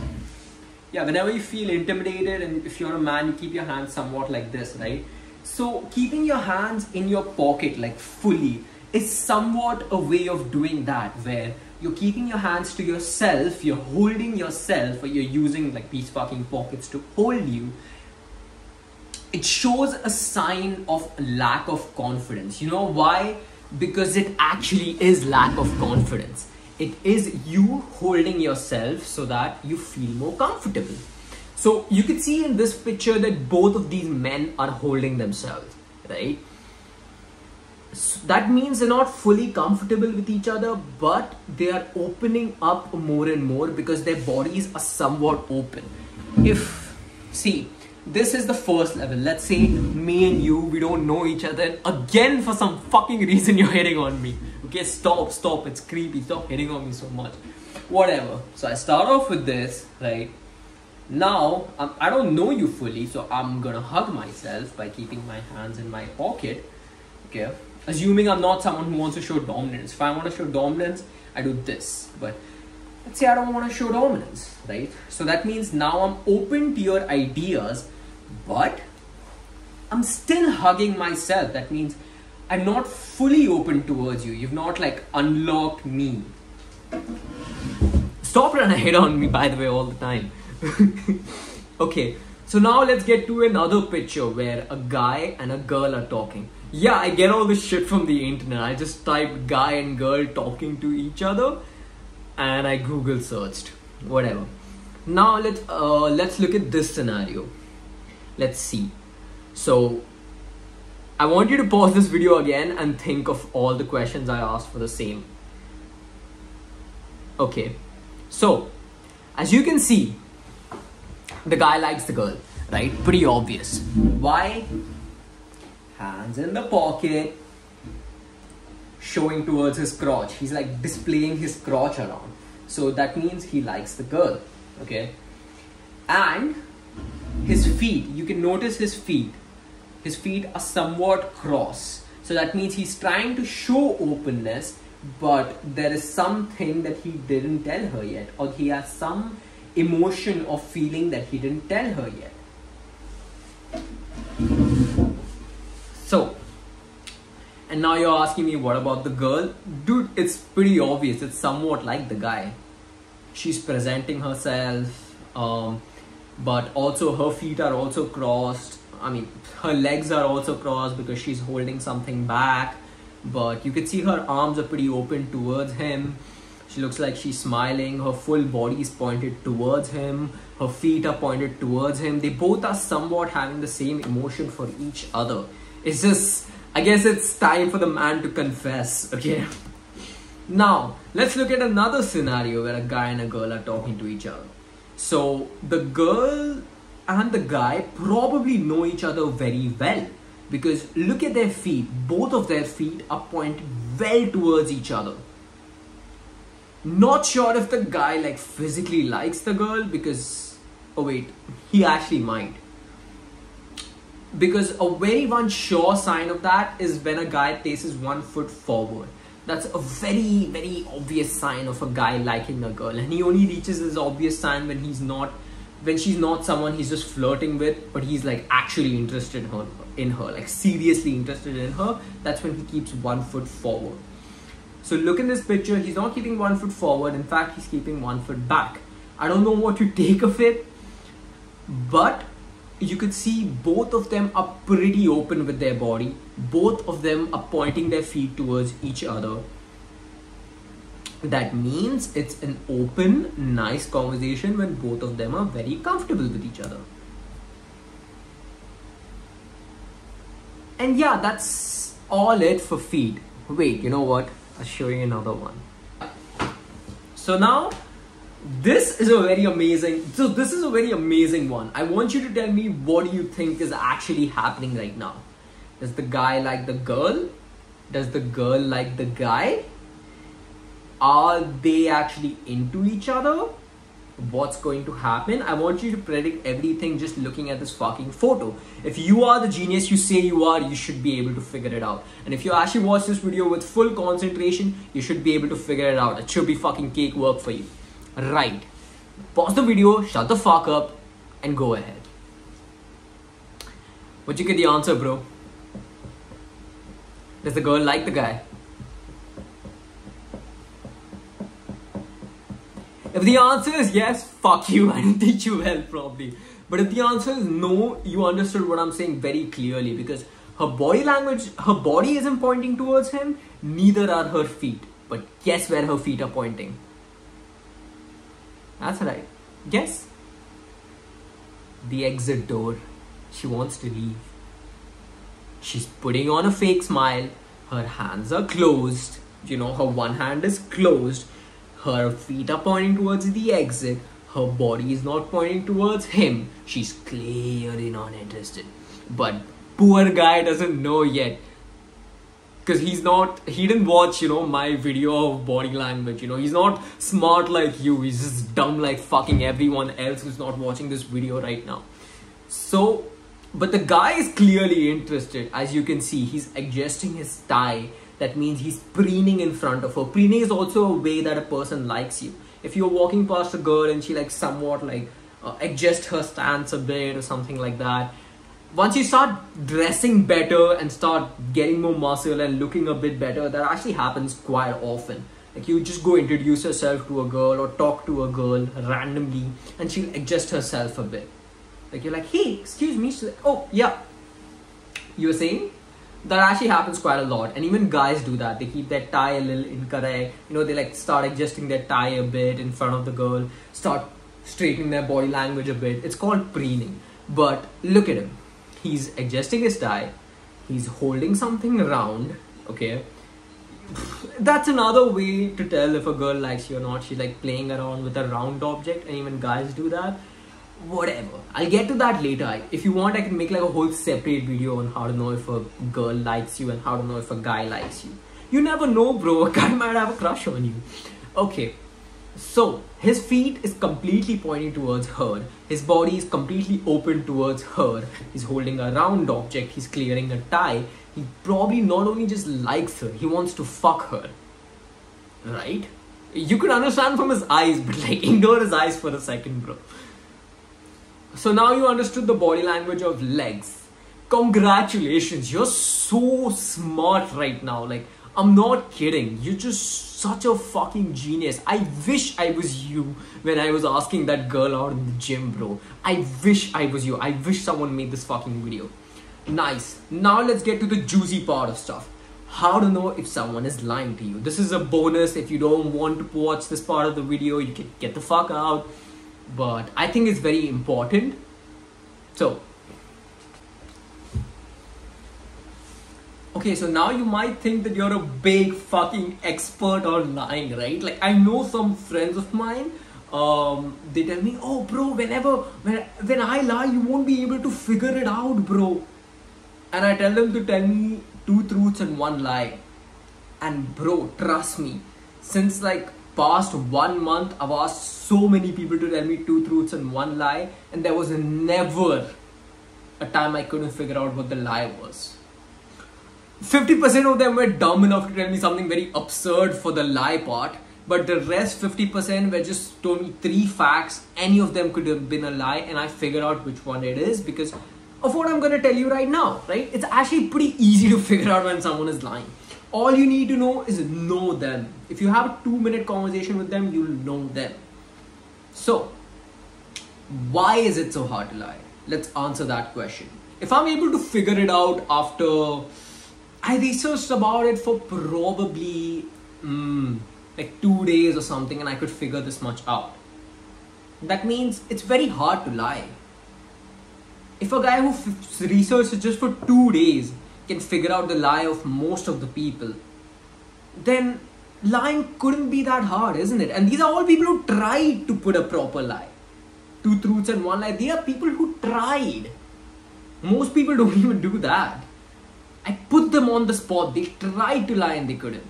yeah, whenever you feel intimidated, and if you're a man, you keep your hands somewhat like this, right? So keeping your hands in your pocket, like fully, is somewhat a way of doing that, where you're keeping your hands to yourself, you're holding yourself, or you're using like these fucking pockets to hold you. It shows a sign of lack of confidence. You know why? Because it actually is lack of confidence. It is you holding yourself so that you feel more comfortable. So you can see in this picture that both of these men are holding themselves, right? So that means they're not fully comfortable with each other, but they are opening up more and more because their bodies are somewhat open. If, see, this is the first level. Let's say me and you, we don't know each other. And again, for some fucking reason, you're hitting on me. Okay, stop, stop. It's creepy. Stop hitting on me so much. Whatever. So I start off with this, right? Now, I'm, I don't know you fully, so I'm gonna hug myself by keeping my hands in my pocket. Okay. Assuming I'm not someone who wants to show dominance. If I want to show dominance, I do this. But let's say I don't want to show dominance, right? So that means now I'm open to your ideas, but I'm still hugging myself. That means I'm not fully open towards you. You've not like unlocked me. Stop trying to hit on me, by the way, all the time. Okay, so now let's get to another picture where a guy and a girl are talking. Yeah, I get all this shit from the internet. I just typed guy and girl talking to each other. And I Google searched, whatever. Now let's uh, let's look at this scenario. Let's see. So I want you to pause this video again and think of all the questions I asked for the same. Okay. So as you can see, the guy likes the girl, right? Pretty obvious. Why? Hands in the pocket, showing towards his crotch. He's like displaying his crotch around. So that means he likes the girl, okay? And his feet, you can notice his feet. His feet are somewhat cross. So that means he's trying to show openness, but there is something that he didn't tell her yet, or he has some emotion or feeling that he didn't tell her yet. So, and now you're asking me, what about the girl? Dude, it's pretty obvious. It's somewhat like the guy. She's presenting herself, um, but also her feet are also crossed. I mean, her legs are also crossed because she's holding something back. but you could see her arms are pretty open towards him. She looks like she's smiling. Her full body is pointed towards him. Her feet are pointed towards him. They both are somewhat having the same emotion for each other. It's just, I guess it's time for the man to confess, okay? Now, let's look at another scenario where a guy and a girl are talking to each other. So, the girl and the guy probably know each other very well, because look at their feet. Both of their feet are pointed well towards each other. Not sure if the guy like physically likes the girl, because oh wait, he actually might. Because a very one sure sign of that is when a guy places one foot forward. That's a very very obvious sign of a guy liking a girl, and he only reaches this obvious sign when he's not when she's not someone he's just flirting with, but he's like actually interested in her, in her like seriously interested in her. That's when he keeps one foot forward. So look in this picture, he's not keeping one foot forward. In fact, he's keeping one foot back. I don't know what you take of it, but you could see both of them are pretty open with their body. Both of them are pointing their feet towards each other. That means it's an open, nice conversation when both of them are very comfortable with each other. And yeah, that's all it for feet. Wait, you know what? I'll show you another one. So now, this is a very amazing, so this is a very amazing one. I want you to tell me, what do you think is actually happening right now? Does the guy like the girl? Does the girl like the guy? Are they actually into each other? What's going to happen? I want you to predict everything just looking at this fucking photo. If you are the genius you say you are, you should be able to figure it out. And if you actually watch this video with full concentration, you should be able to figure it out. It should be fucking cake work for you. Right. Pause the video, shut the fuck up, and go ahead. What'd you get the answer, bro? Does the girl like the guy? If the answer is yes, fuck you, I didn't teach you well probably. But if the answer is no, you understood what I'm saying very clearly, because her body language, her body isn't pointing towards him, neither are her feet. But guess where her feet are pointing. That's right. Guess. The exit door. She wants to leave. She's putting on a fake smile. Her hands are closed. You know, her one hand is closed. Her feet are pointing towards the exit. Her body is not pointing towards him. She's clearly not interested. But poor guy doesn't know yet. Because he's not, he didn't watch, you know, my video of body language. You know, he's not smart like you. He's just dumb like fucking everyone else who's not watching this video right now. So, but the guy is clearly interested. As you can see, he's adjusting his tie. That means he's preening in front of her. Preening is also a way that a person likes you. If you're walking past a girl and she like somewhat like uh, adjusts her stance a bit or something like that. Once you start dressing better and start getting more muscle and looking a bit better, that actually happens quite often. Like you just go introduce yourself to a girl or talk to a girl randomly and she'll adjust herself a bit. Like you're like, hey, excuse me. She's like, oh, yeah. You were saying? That actually happens quite a lot, and even guys do that. They keep their tie a little incorrect, you know, they like start adjusting their tie a bit in front of the girl, start straightening their body language a bit. It's called preening. But look at him, he's adjusting his tie, he's holding something round, okay? That's another way to tell if a girl likes you or not. She's like playing around with a round object, and even guys do that. Whatever, I'll get to that later. If you want, I can make like a whole separate video on how to know if a girl likes you and how to know if a guy likes you. You never know, bro, a guy might have a crush on you. Okay, so his feet is completely pointing towards her, his body is completely open towards her, he's holding a round object, he's clearing a tie. He probably not only just likes her, he wants to fuck her, right? You could understand from his eyes, but like ignore his eyes for a second, bro. So now you understood the body language of legs. Congratulations, you're so smart right now. Like, I'm not kidding. You're just such a fucking genius. I wish I was you when I was asking that girl out in the gym, bro. I wish I was you. I wish someone made this fucking video. Nice. Now let's get to the juicy part of stuff. how to know if someone is lying to you. This is a bonus. If you don't want to watch this part of the video, you can get the fuck out. But I think it's very important. So, okay, so now you might think that you're a big fucking expert on lying, right? Like, I know some friends of mine, um, they tell me, oh bro, whenever, when, when I lie, you won't be able to figure it out, bro. And I tell them to tell me two truths and one lie. And bro, trust me, since like past one month, I've asked so many people to tell me two truths and one lie. And there was never a time I couldn't figure out what the lie was. fifty percent of them were dumb enough to tell me something very absurd for the lie part, but the rest fifty percent were just told me three facts. Any of them could have been a lie, and I figured out which one it is because of what I'm going to tell you right now, right? It's actually pretty easy to figure out when someone is lying. All you need to know is know them. If you have a two minute conversation with them, you'll know them. So why is it so hard to lie? Let's answer that question. If I'm able to figure it out after I researched about it for probably mm, like two days or something, and I could figure this much out. That means it's very hard to lie. If a guy who f researched it just for two days can figure out the lie of most of the people, then lying couldn't be that hard, isn't it? And these are all people who tried to put a proper lie. Two truths and one lie. They are people who tried. Most people don't even do that. I put them on the spot. They tried to lie and they couldn't.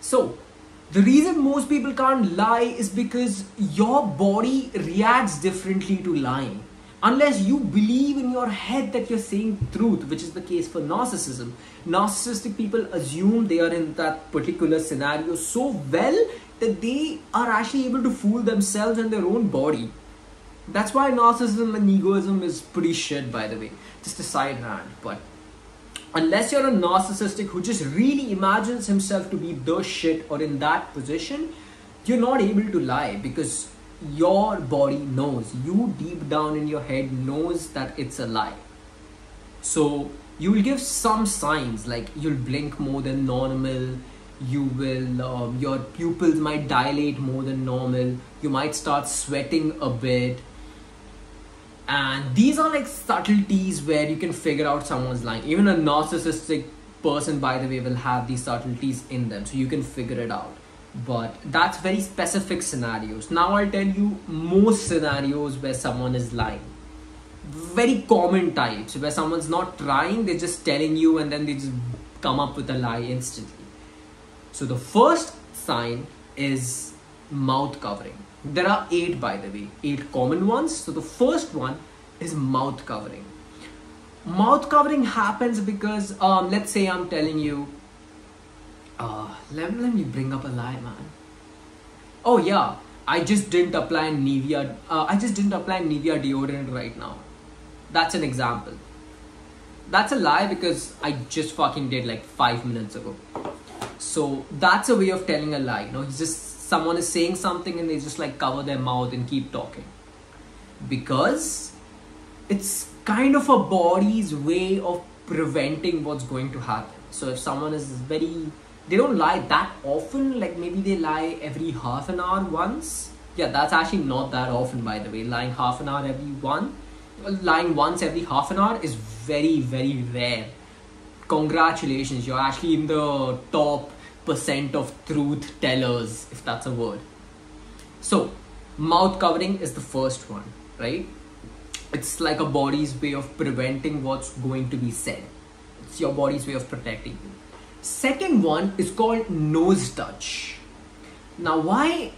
So, the reason most people can't lie is because your body reacts differently to lying. Unless you believe in your head that you're saying truth, which is the case for narcissism. Narcissistic people assume they are in that particular scenario so well that they are actually able to fool themselves and their own body. That's why narcissism and egoism is pretty shit, by the way. Just a side rant, but unless you're a narcissistic who just really imagines himself to be the shit or in that position, you're not able to lie because your body knows. You deep down in your head knows that it's a lie. So you will give some signs, like you'll blink more than normal. You will, um, your pupils might dilate more than normal. You might start sweating a bit. And these are like subtleties where you can figure out someone's lying. Even a narcissistic person, by the way, will have these subtleties in them. So you can figure it out. But that's very specific scenarios. Now I'll tell you most scenarios where someone is lying. Very common types where someone's not trying. They're just telling you and then they just come up with a lie instantly. So the first sign is mouth covering. There are eight, by the way, eight common ones. So the first one is mouth covering. Mouth covering happens because, um, let's say I'm telling you, uh, let, let me bring up a lie, man. Oh yeah, I just didn't apply Nivea, uh, I just didn't apply Nivea deodorant right now. That's an example. That's a lie because I just fucking did like five minutes ago. So that's a way of telling a lie, you know, he's just someone is saying something and they just like cover their mouth and keep talking because it's kind of a body's way of preventing what's going to happen. So if someone is very, they don't lie that often, like maybe they lie every half an hour once. Yeah, that's actually not that often, by the way. Lying half an hour every one, lying once every half an hour is very, very rare. Congratulations, you're actually in the top percent of truth tellers, if that's a word. So mouth covering is the first one, right? It's like a body's way of preventing what's going to be said. It's your body's way of protecting you. Second one is called nose touch. Now why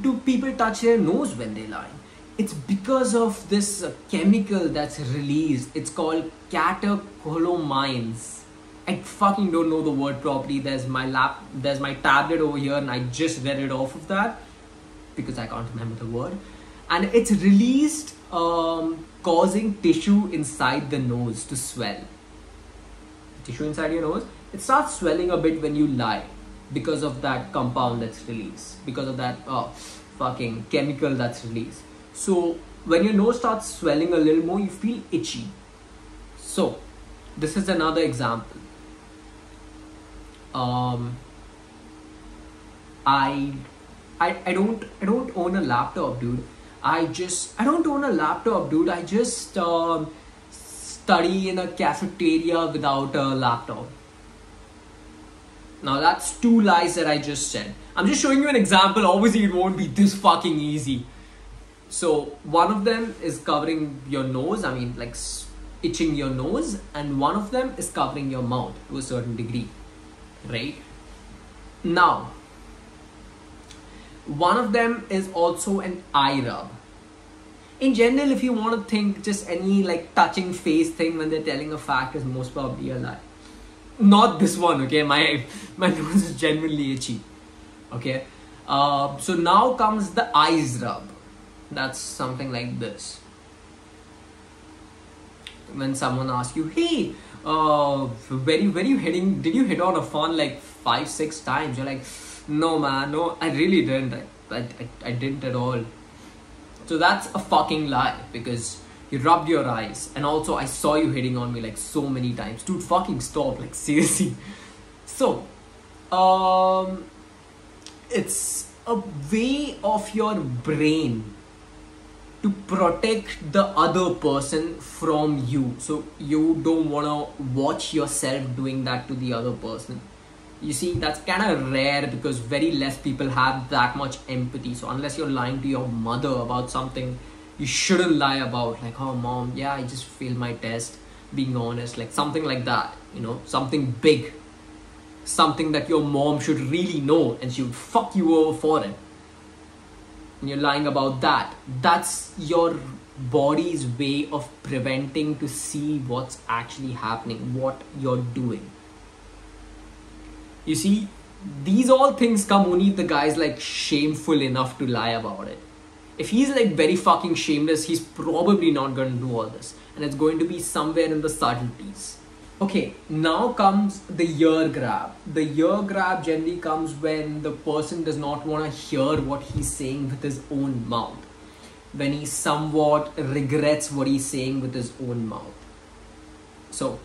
do people touch their nose when they lie? It's because of this chemical that's released. It's called catecholamines. I fucking don't know the word properly. There's my lap, there's my tablet over here, and I just read it off of that because I can't remember the word. And it's released, um, causing tissue inside the nose to swell. Tissue inside your nose, it starts swelling a bit when you lie because of that compound that's released, because of that uh, fucking chemical that's released. So when your nose starts swelling a little more, you feel itchy. So this is another example. um, I, I, I don't, I don't own a laptop, dude. I just, I don't own a laptop, dude. I just um, study in a cafeteria without a laptop. Now that's two lies that I just said. I'm just showing you an example. Obviously, it won't be this fucking easy. So one of them is covering your nose. I mean, like itching your nose, and one of them is covering your mouth to a certain degree, right? Now, one of them is also an eye rub. In general, if you want to think, just any like touching face thing when they're telling a fact is most probably a lie. Not this one, okay? My my nose is genuinely itchy, okay? Uh, so now comes the eyes rub. That's something like this. When someone asks you, hey, uh, where you, where you heading? Did you hit on Affaan like five, six times? You're like, no man, no, I really didn't. I, I, I didn't at all. So that's a fucking lie because you rubbed your eyes. And also I saw you hitting on me like so many times. Dude, fucking stop, like seriously. So, um, it's a way of your brain to protect the other person from you. So you don't want to watch yourself doing that to the other person. You see, that's kind of rare because very less people have that much empathy. So unless you're lying to your mother about something you shouldn't lie about, like, oh mom, yeah, I just failed my test, being honest, like something like that, you know, something big, something that your mom should really know and she would fuck you over for it. And you're lying about that. That's your body's way of preventing to see what's actually happening, what you're doing. You see, these all things come only if the guy's like shameful enough to lie about it. If he's like very fucking shameless, he's probably not going to do all this. And it's going to be somewhere in the subtleties. Okay, now comes the ear grab. The ear grab generally comes when the person does not want to hear what he's saying with his own mouth. When he somewhat regrets what he's saying with his own mouth. So,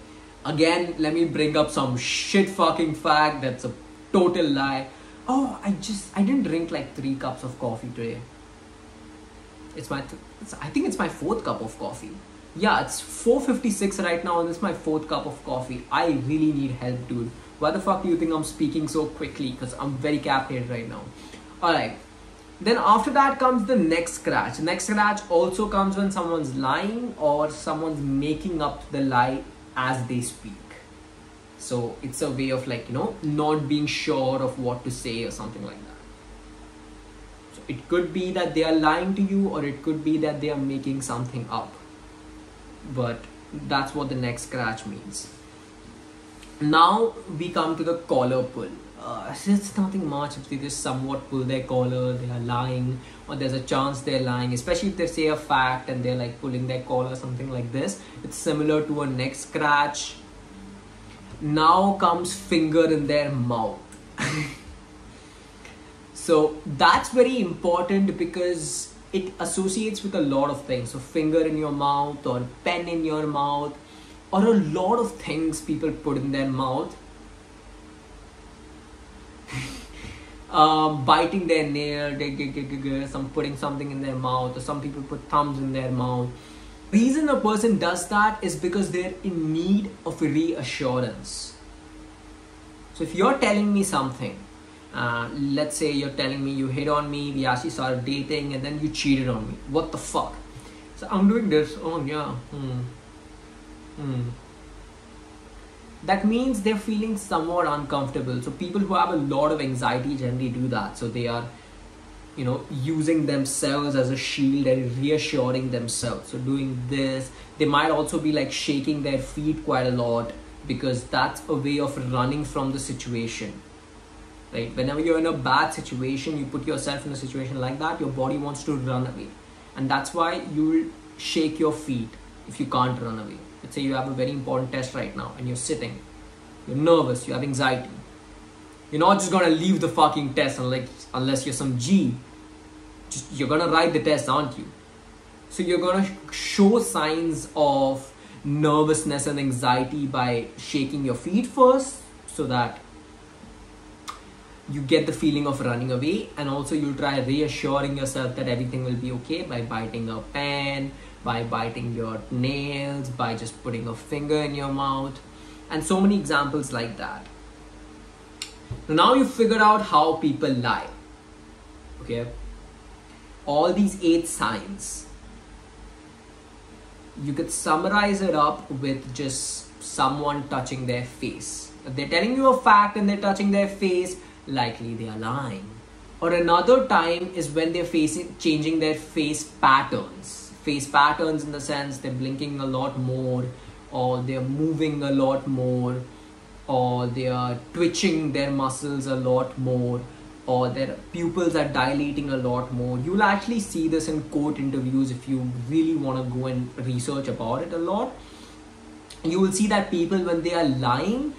again, let me bring up some shit fucking fact that's a total lie. Oh, I just, I didn't drink like three cups of coffee today. It's my, th it's, I think it's my fourth cup of coffee. Yeah, it's four fifty-six right now and this is my fourth cup of coffee. I really need help, dude. Why the fuck do you think I'm speaking so quickly? Because I'm very caffeinated right now. Alright. Then after that comes the next scratch. Next scratch also comes when someone's lying or someone's making up the lie as they speak. So it's a way of like, you know, not being sure of what to say or something like that. So it could be that they are lying to you or it could be that they are making something up. But that's what the next scratch means. Now we come to the collar pull. Uh, it's nothing much if they just somewhat pull their collar, they are lying, or there's a chance they're lying, especially if they say a fact and they're like pulling their collar, something like this. It's similar to a neck scratch. Now comes finger in their mouth. So that's very important because it associates with a lot of things. So finger in your mouth or pen in your mouth or a lot of things people put in their mouth. uh, biting their nail, some putting something in their mouth, or some people put thumbs in their mouth. The reason a person does that is because they're in need of reassurance. So if you're telling me something, Uh, let's say you're telling me you hit on me, we actually started dating and then you cheated on me. What the fuck? So I'm doing this. Oh yeah. Hmm. Hmm. That means they're feeling somewhat uncomfortable. So people who have a lot of anxiety generally do that. So they are, you know, using themselves as a shield and reassuring themselves. So doing this, they might also be like shaking their feet quite a lot because that's a way of running from the situation. Right? Whenever you're in a bad situation, you put yourself in a situation like that, your body wants to run away. And that's why you'll shake your feet if you can't run away. Let's say you have a very important test right now and you're sitting. You're nervous, you have anxiety. You're not just gonna leave the fucking test unless, unless you're some G. Just, you're gonna write the test, aren't you? So you're gonna show signs of nervousness and anxiety by shaking your feet first so that you get the feeling of running away, and also you try reassuring yourself that everything will be okay by biting a pen, by biting your nails, by just putting a finger in your mouth, and so many examples like that. Now you figured out how people lie. Okay, all these eight signs, you could summarize it up with just someone touching their face. If they're telling you a fact and they're touching their face, likely they are lying. Or another time is when they're facing changing their face patterns. Face patterns in the sense they're blinking a lot more, or they're moving a lot more, or they are twitching their muscles a lot more, or their pupils are dilating a lot more. You'll actually see this in court interviews if you really want to go and research about it a lot. You will see that people, when they are lying,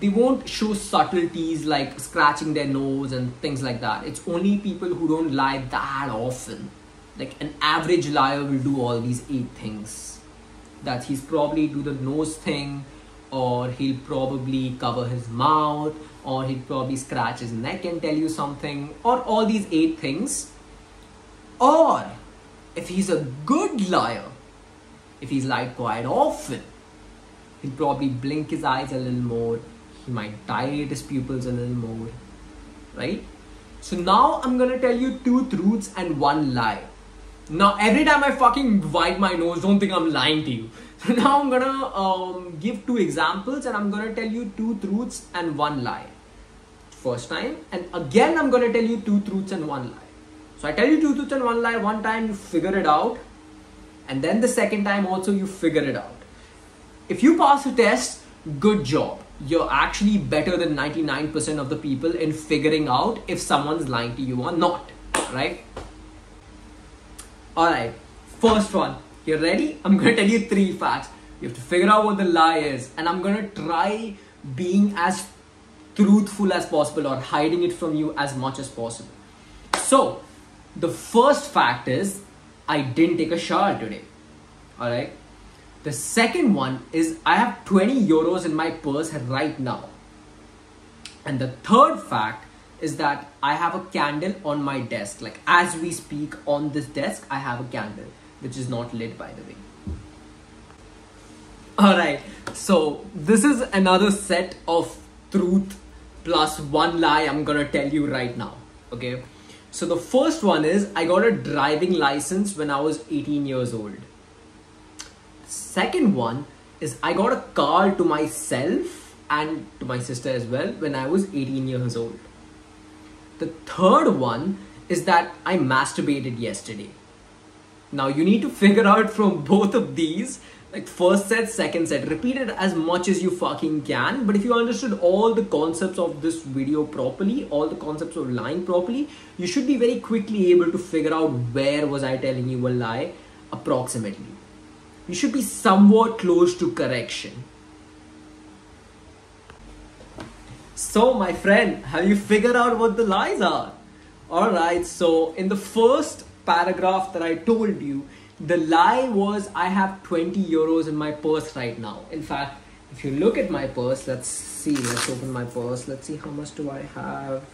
they won't show subtleties like scratching their nose and things like that. It's only people who don't lie that often. Like an average liar will do all these eight things. That he's probably do the nose thing, or he'll probably cover his mouth, or he'll probably scratch his neck and tell you something, or all these eight things. Or if he's a good liar, if he's lied quite often, he'll probably blink his eyes a little more. He might dilate his pupils a little more, right? So now I'm gonna tell you two truths and one lie. Now every time I fucking wipe my nose, don't think I'm lying to you. So now I'm gonna um, give two examples, and I'm gonna tell you two truths and one lie. First time, and again I'm gonna tell you two truths and one lie. So I tell you two truths and one lie one time, you figure it out, and then the second time also you figure it out. If you pass the test, good job. You're actually better than ninety-nine percent of the people in figuring out if someone's lying to you or not, right? Alright, first one. You ready? I'm going to tell you three facts. You have to figure out what the lie is, and I'm going to try being as truthful as possible, or hiding it from you as much as possible. So, the first fact is, I didn't take a shower today. Alright? The second one is, I have twenty euros in my purse right now. And the third fact is that I have a candle on my desk. Like as we speak, on this desk, I have a candle, which is not lit, by the way. Alright, so this is another set of truth plus one lie I'm gonna tell you right now, okay? So the first one is, I got a driving license when I was eighteen years old. Second one is, I got a car to myself and to my sister as well when I was eighteen years old. The third one is that I masturbated yesterday. Now you need to figure out from both of these, like first set, second set, repeat it as much as you fucking can. But if you understood all the concepts of this video properly, all the concepts of lying properly, you should be very quickly able to figure out where was I telling you a lie approximately. You should be somewhat close to correction. So my friend, have you figured out what the lies are? Alright, so in the first paragraph that I told you, the lie was, I have twenty euros in my purse right now. In fact, if you look at my purse, let's see, let's open my purse, let's see how much do I have.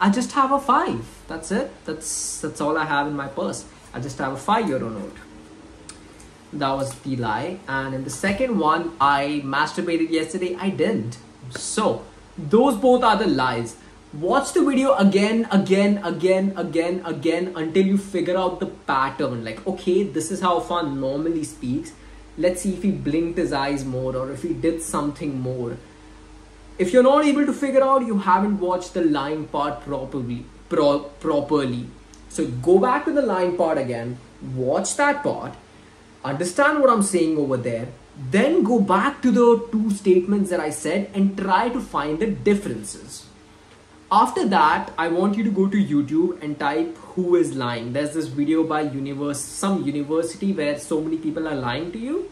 I just have a five, that's it. That's, that's all I have in my purse. I just have a five euro note. That was the lie. And in the second one, I masturbated yesterday. I didn't. So those both are the lies. Watch the video again, again, again, again, again, until you figure out the pattern. Like, okay, this is how Affaan normally speaks. Let's see if he blinked his eyes more, or if he did something more. If you're not able to figure out, you haven't watched the lying part properly. Pro properly. So go back to the lying part again. Watch that part. Understand what I'm saying over there, then go back to the two statements that I said and try to find the differences. After that, I want you to go to YouTube and type who is lying. There's this video by universe, some university where so many people are lying to you.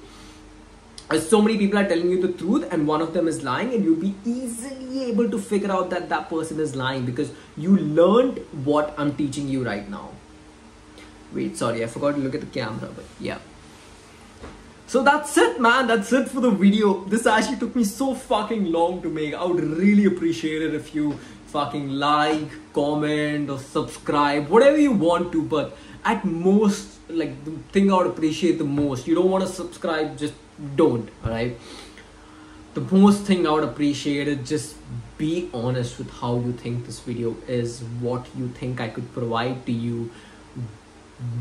So many people are telling you the truth and one of them is lying, and you'll be easily able to figure out that that person is lying because you learned what I'm teaching you right now. Wait, sorry, I forgot to look at the camera, but yeah. So that's it, man. That's it for the video. This actually took me so fucking long to make. I would really appreciate it if you fucking like, comment or subscribe, whatever you want to, but at most, like, the thing I would appreciate the most, you don't want to subscribe, just don't, alright? The most thing I would appreciate is just be honest with how you think this video is, what you think I could provide to you,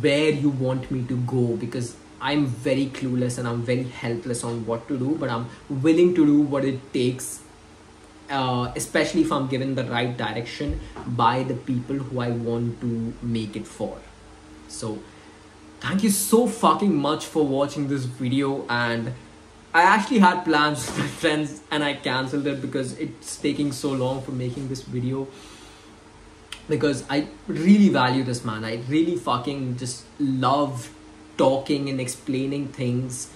where you want me to go, because I'm very clueless and I'm very helpless on what to do, but I'm willing to do what it takes, uh, especially if I'm given the right direction by the people who I want to make it for. So thank you so fucking much for watching this video, and I actually had plans with my friends and I cancelled it because it's taking so long for making this video, because I really value this, man. I really fucking just love talking and explaining things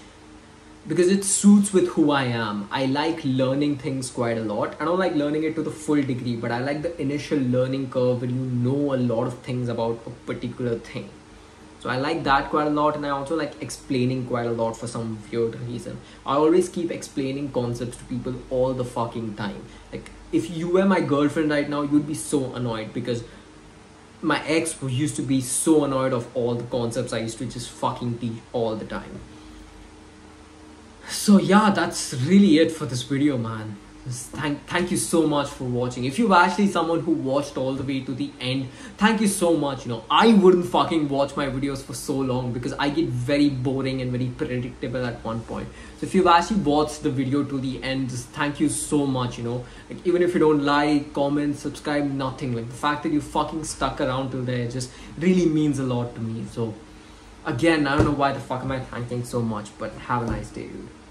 because it suits with who I am. I like learning things quite a lot. I don't like learning it to the full degree, but I like the initial learning curve where you know a lot of things about a particular thing. So I like that quite a lot, and I also like explaining quite a lot for some weird reason. I always keep explaining concepts to people all the fucking time. Like, if you were my girlfriend right now, you'd be so annoyed because my ex used to be so annoyed of all the concepts I used to just fucking teach all the time. So yeah, that's really it for this video, man. Just thank, thank you so much for watching. If you're actually someone who watched all the way to the end, thank you so much. You know, I wouldn't fucking watch my videos for so long because I get very boring and very predictable at one point. So if you've actually watched the video to the end, just thank you so much, you know. Like, even if you don't like, comment, subscribe, nothing. Like, the fact that you fucking stuck around till there just really means a lot to me. So again, I don't know why the fuck am I thanking so much, but have a nice day, dude.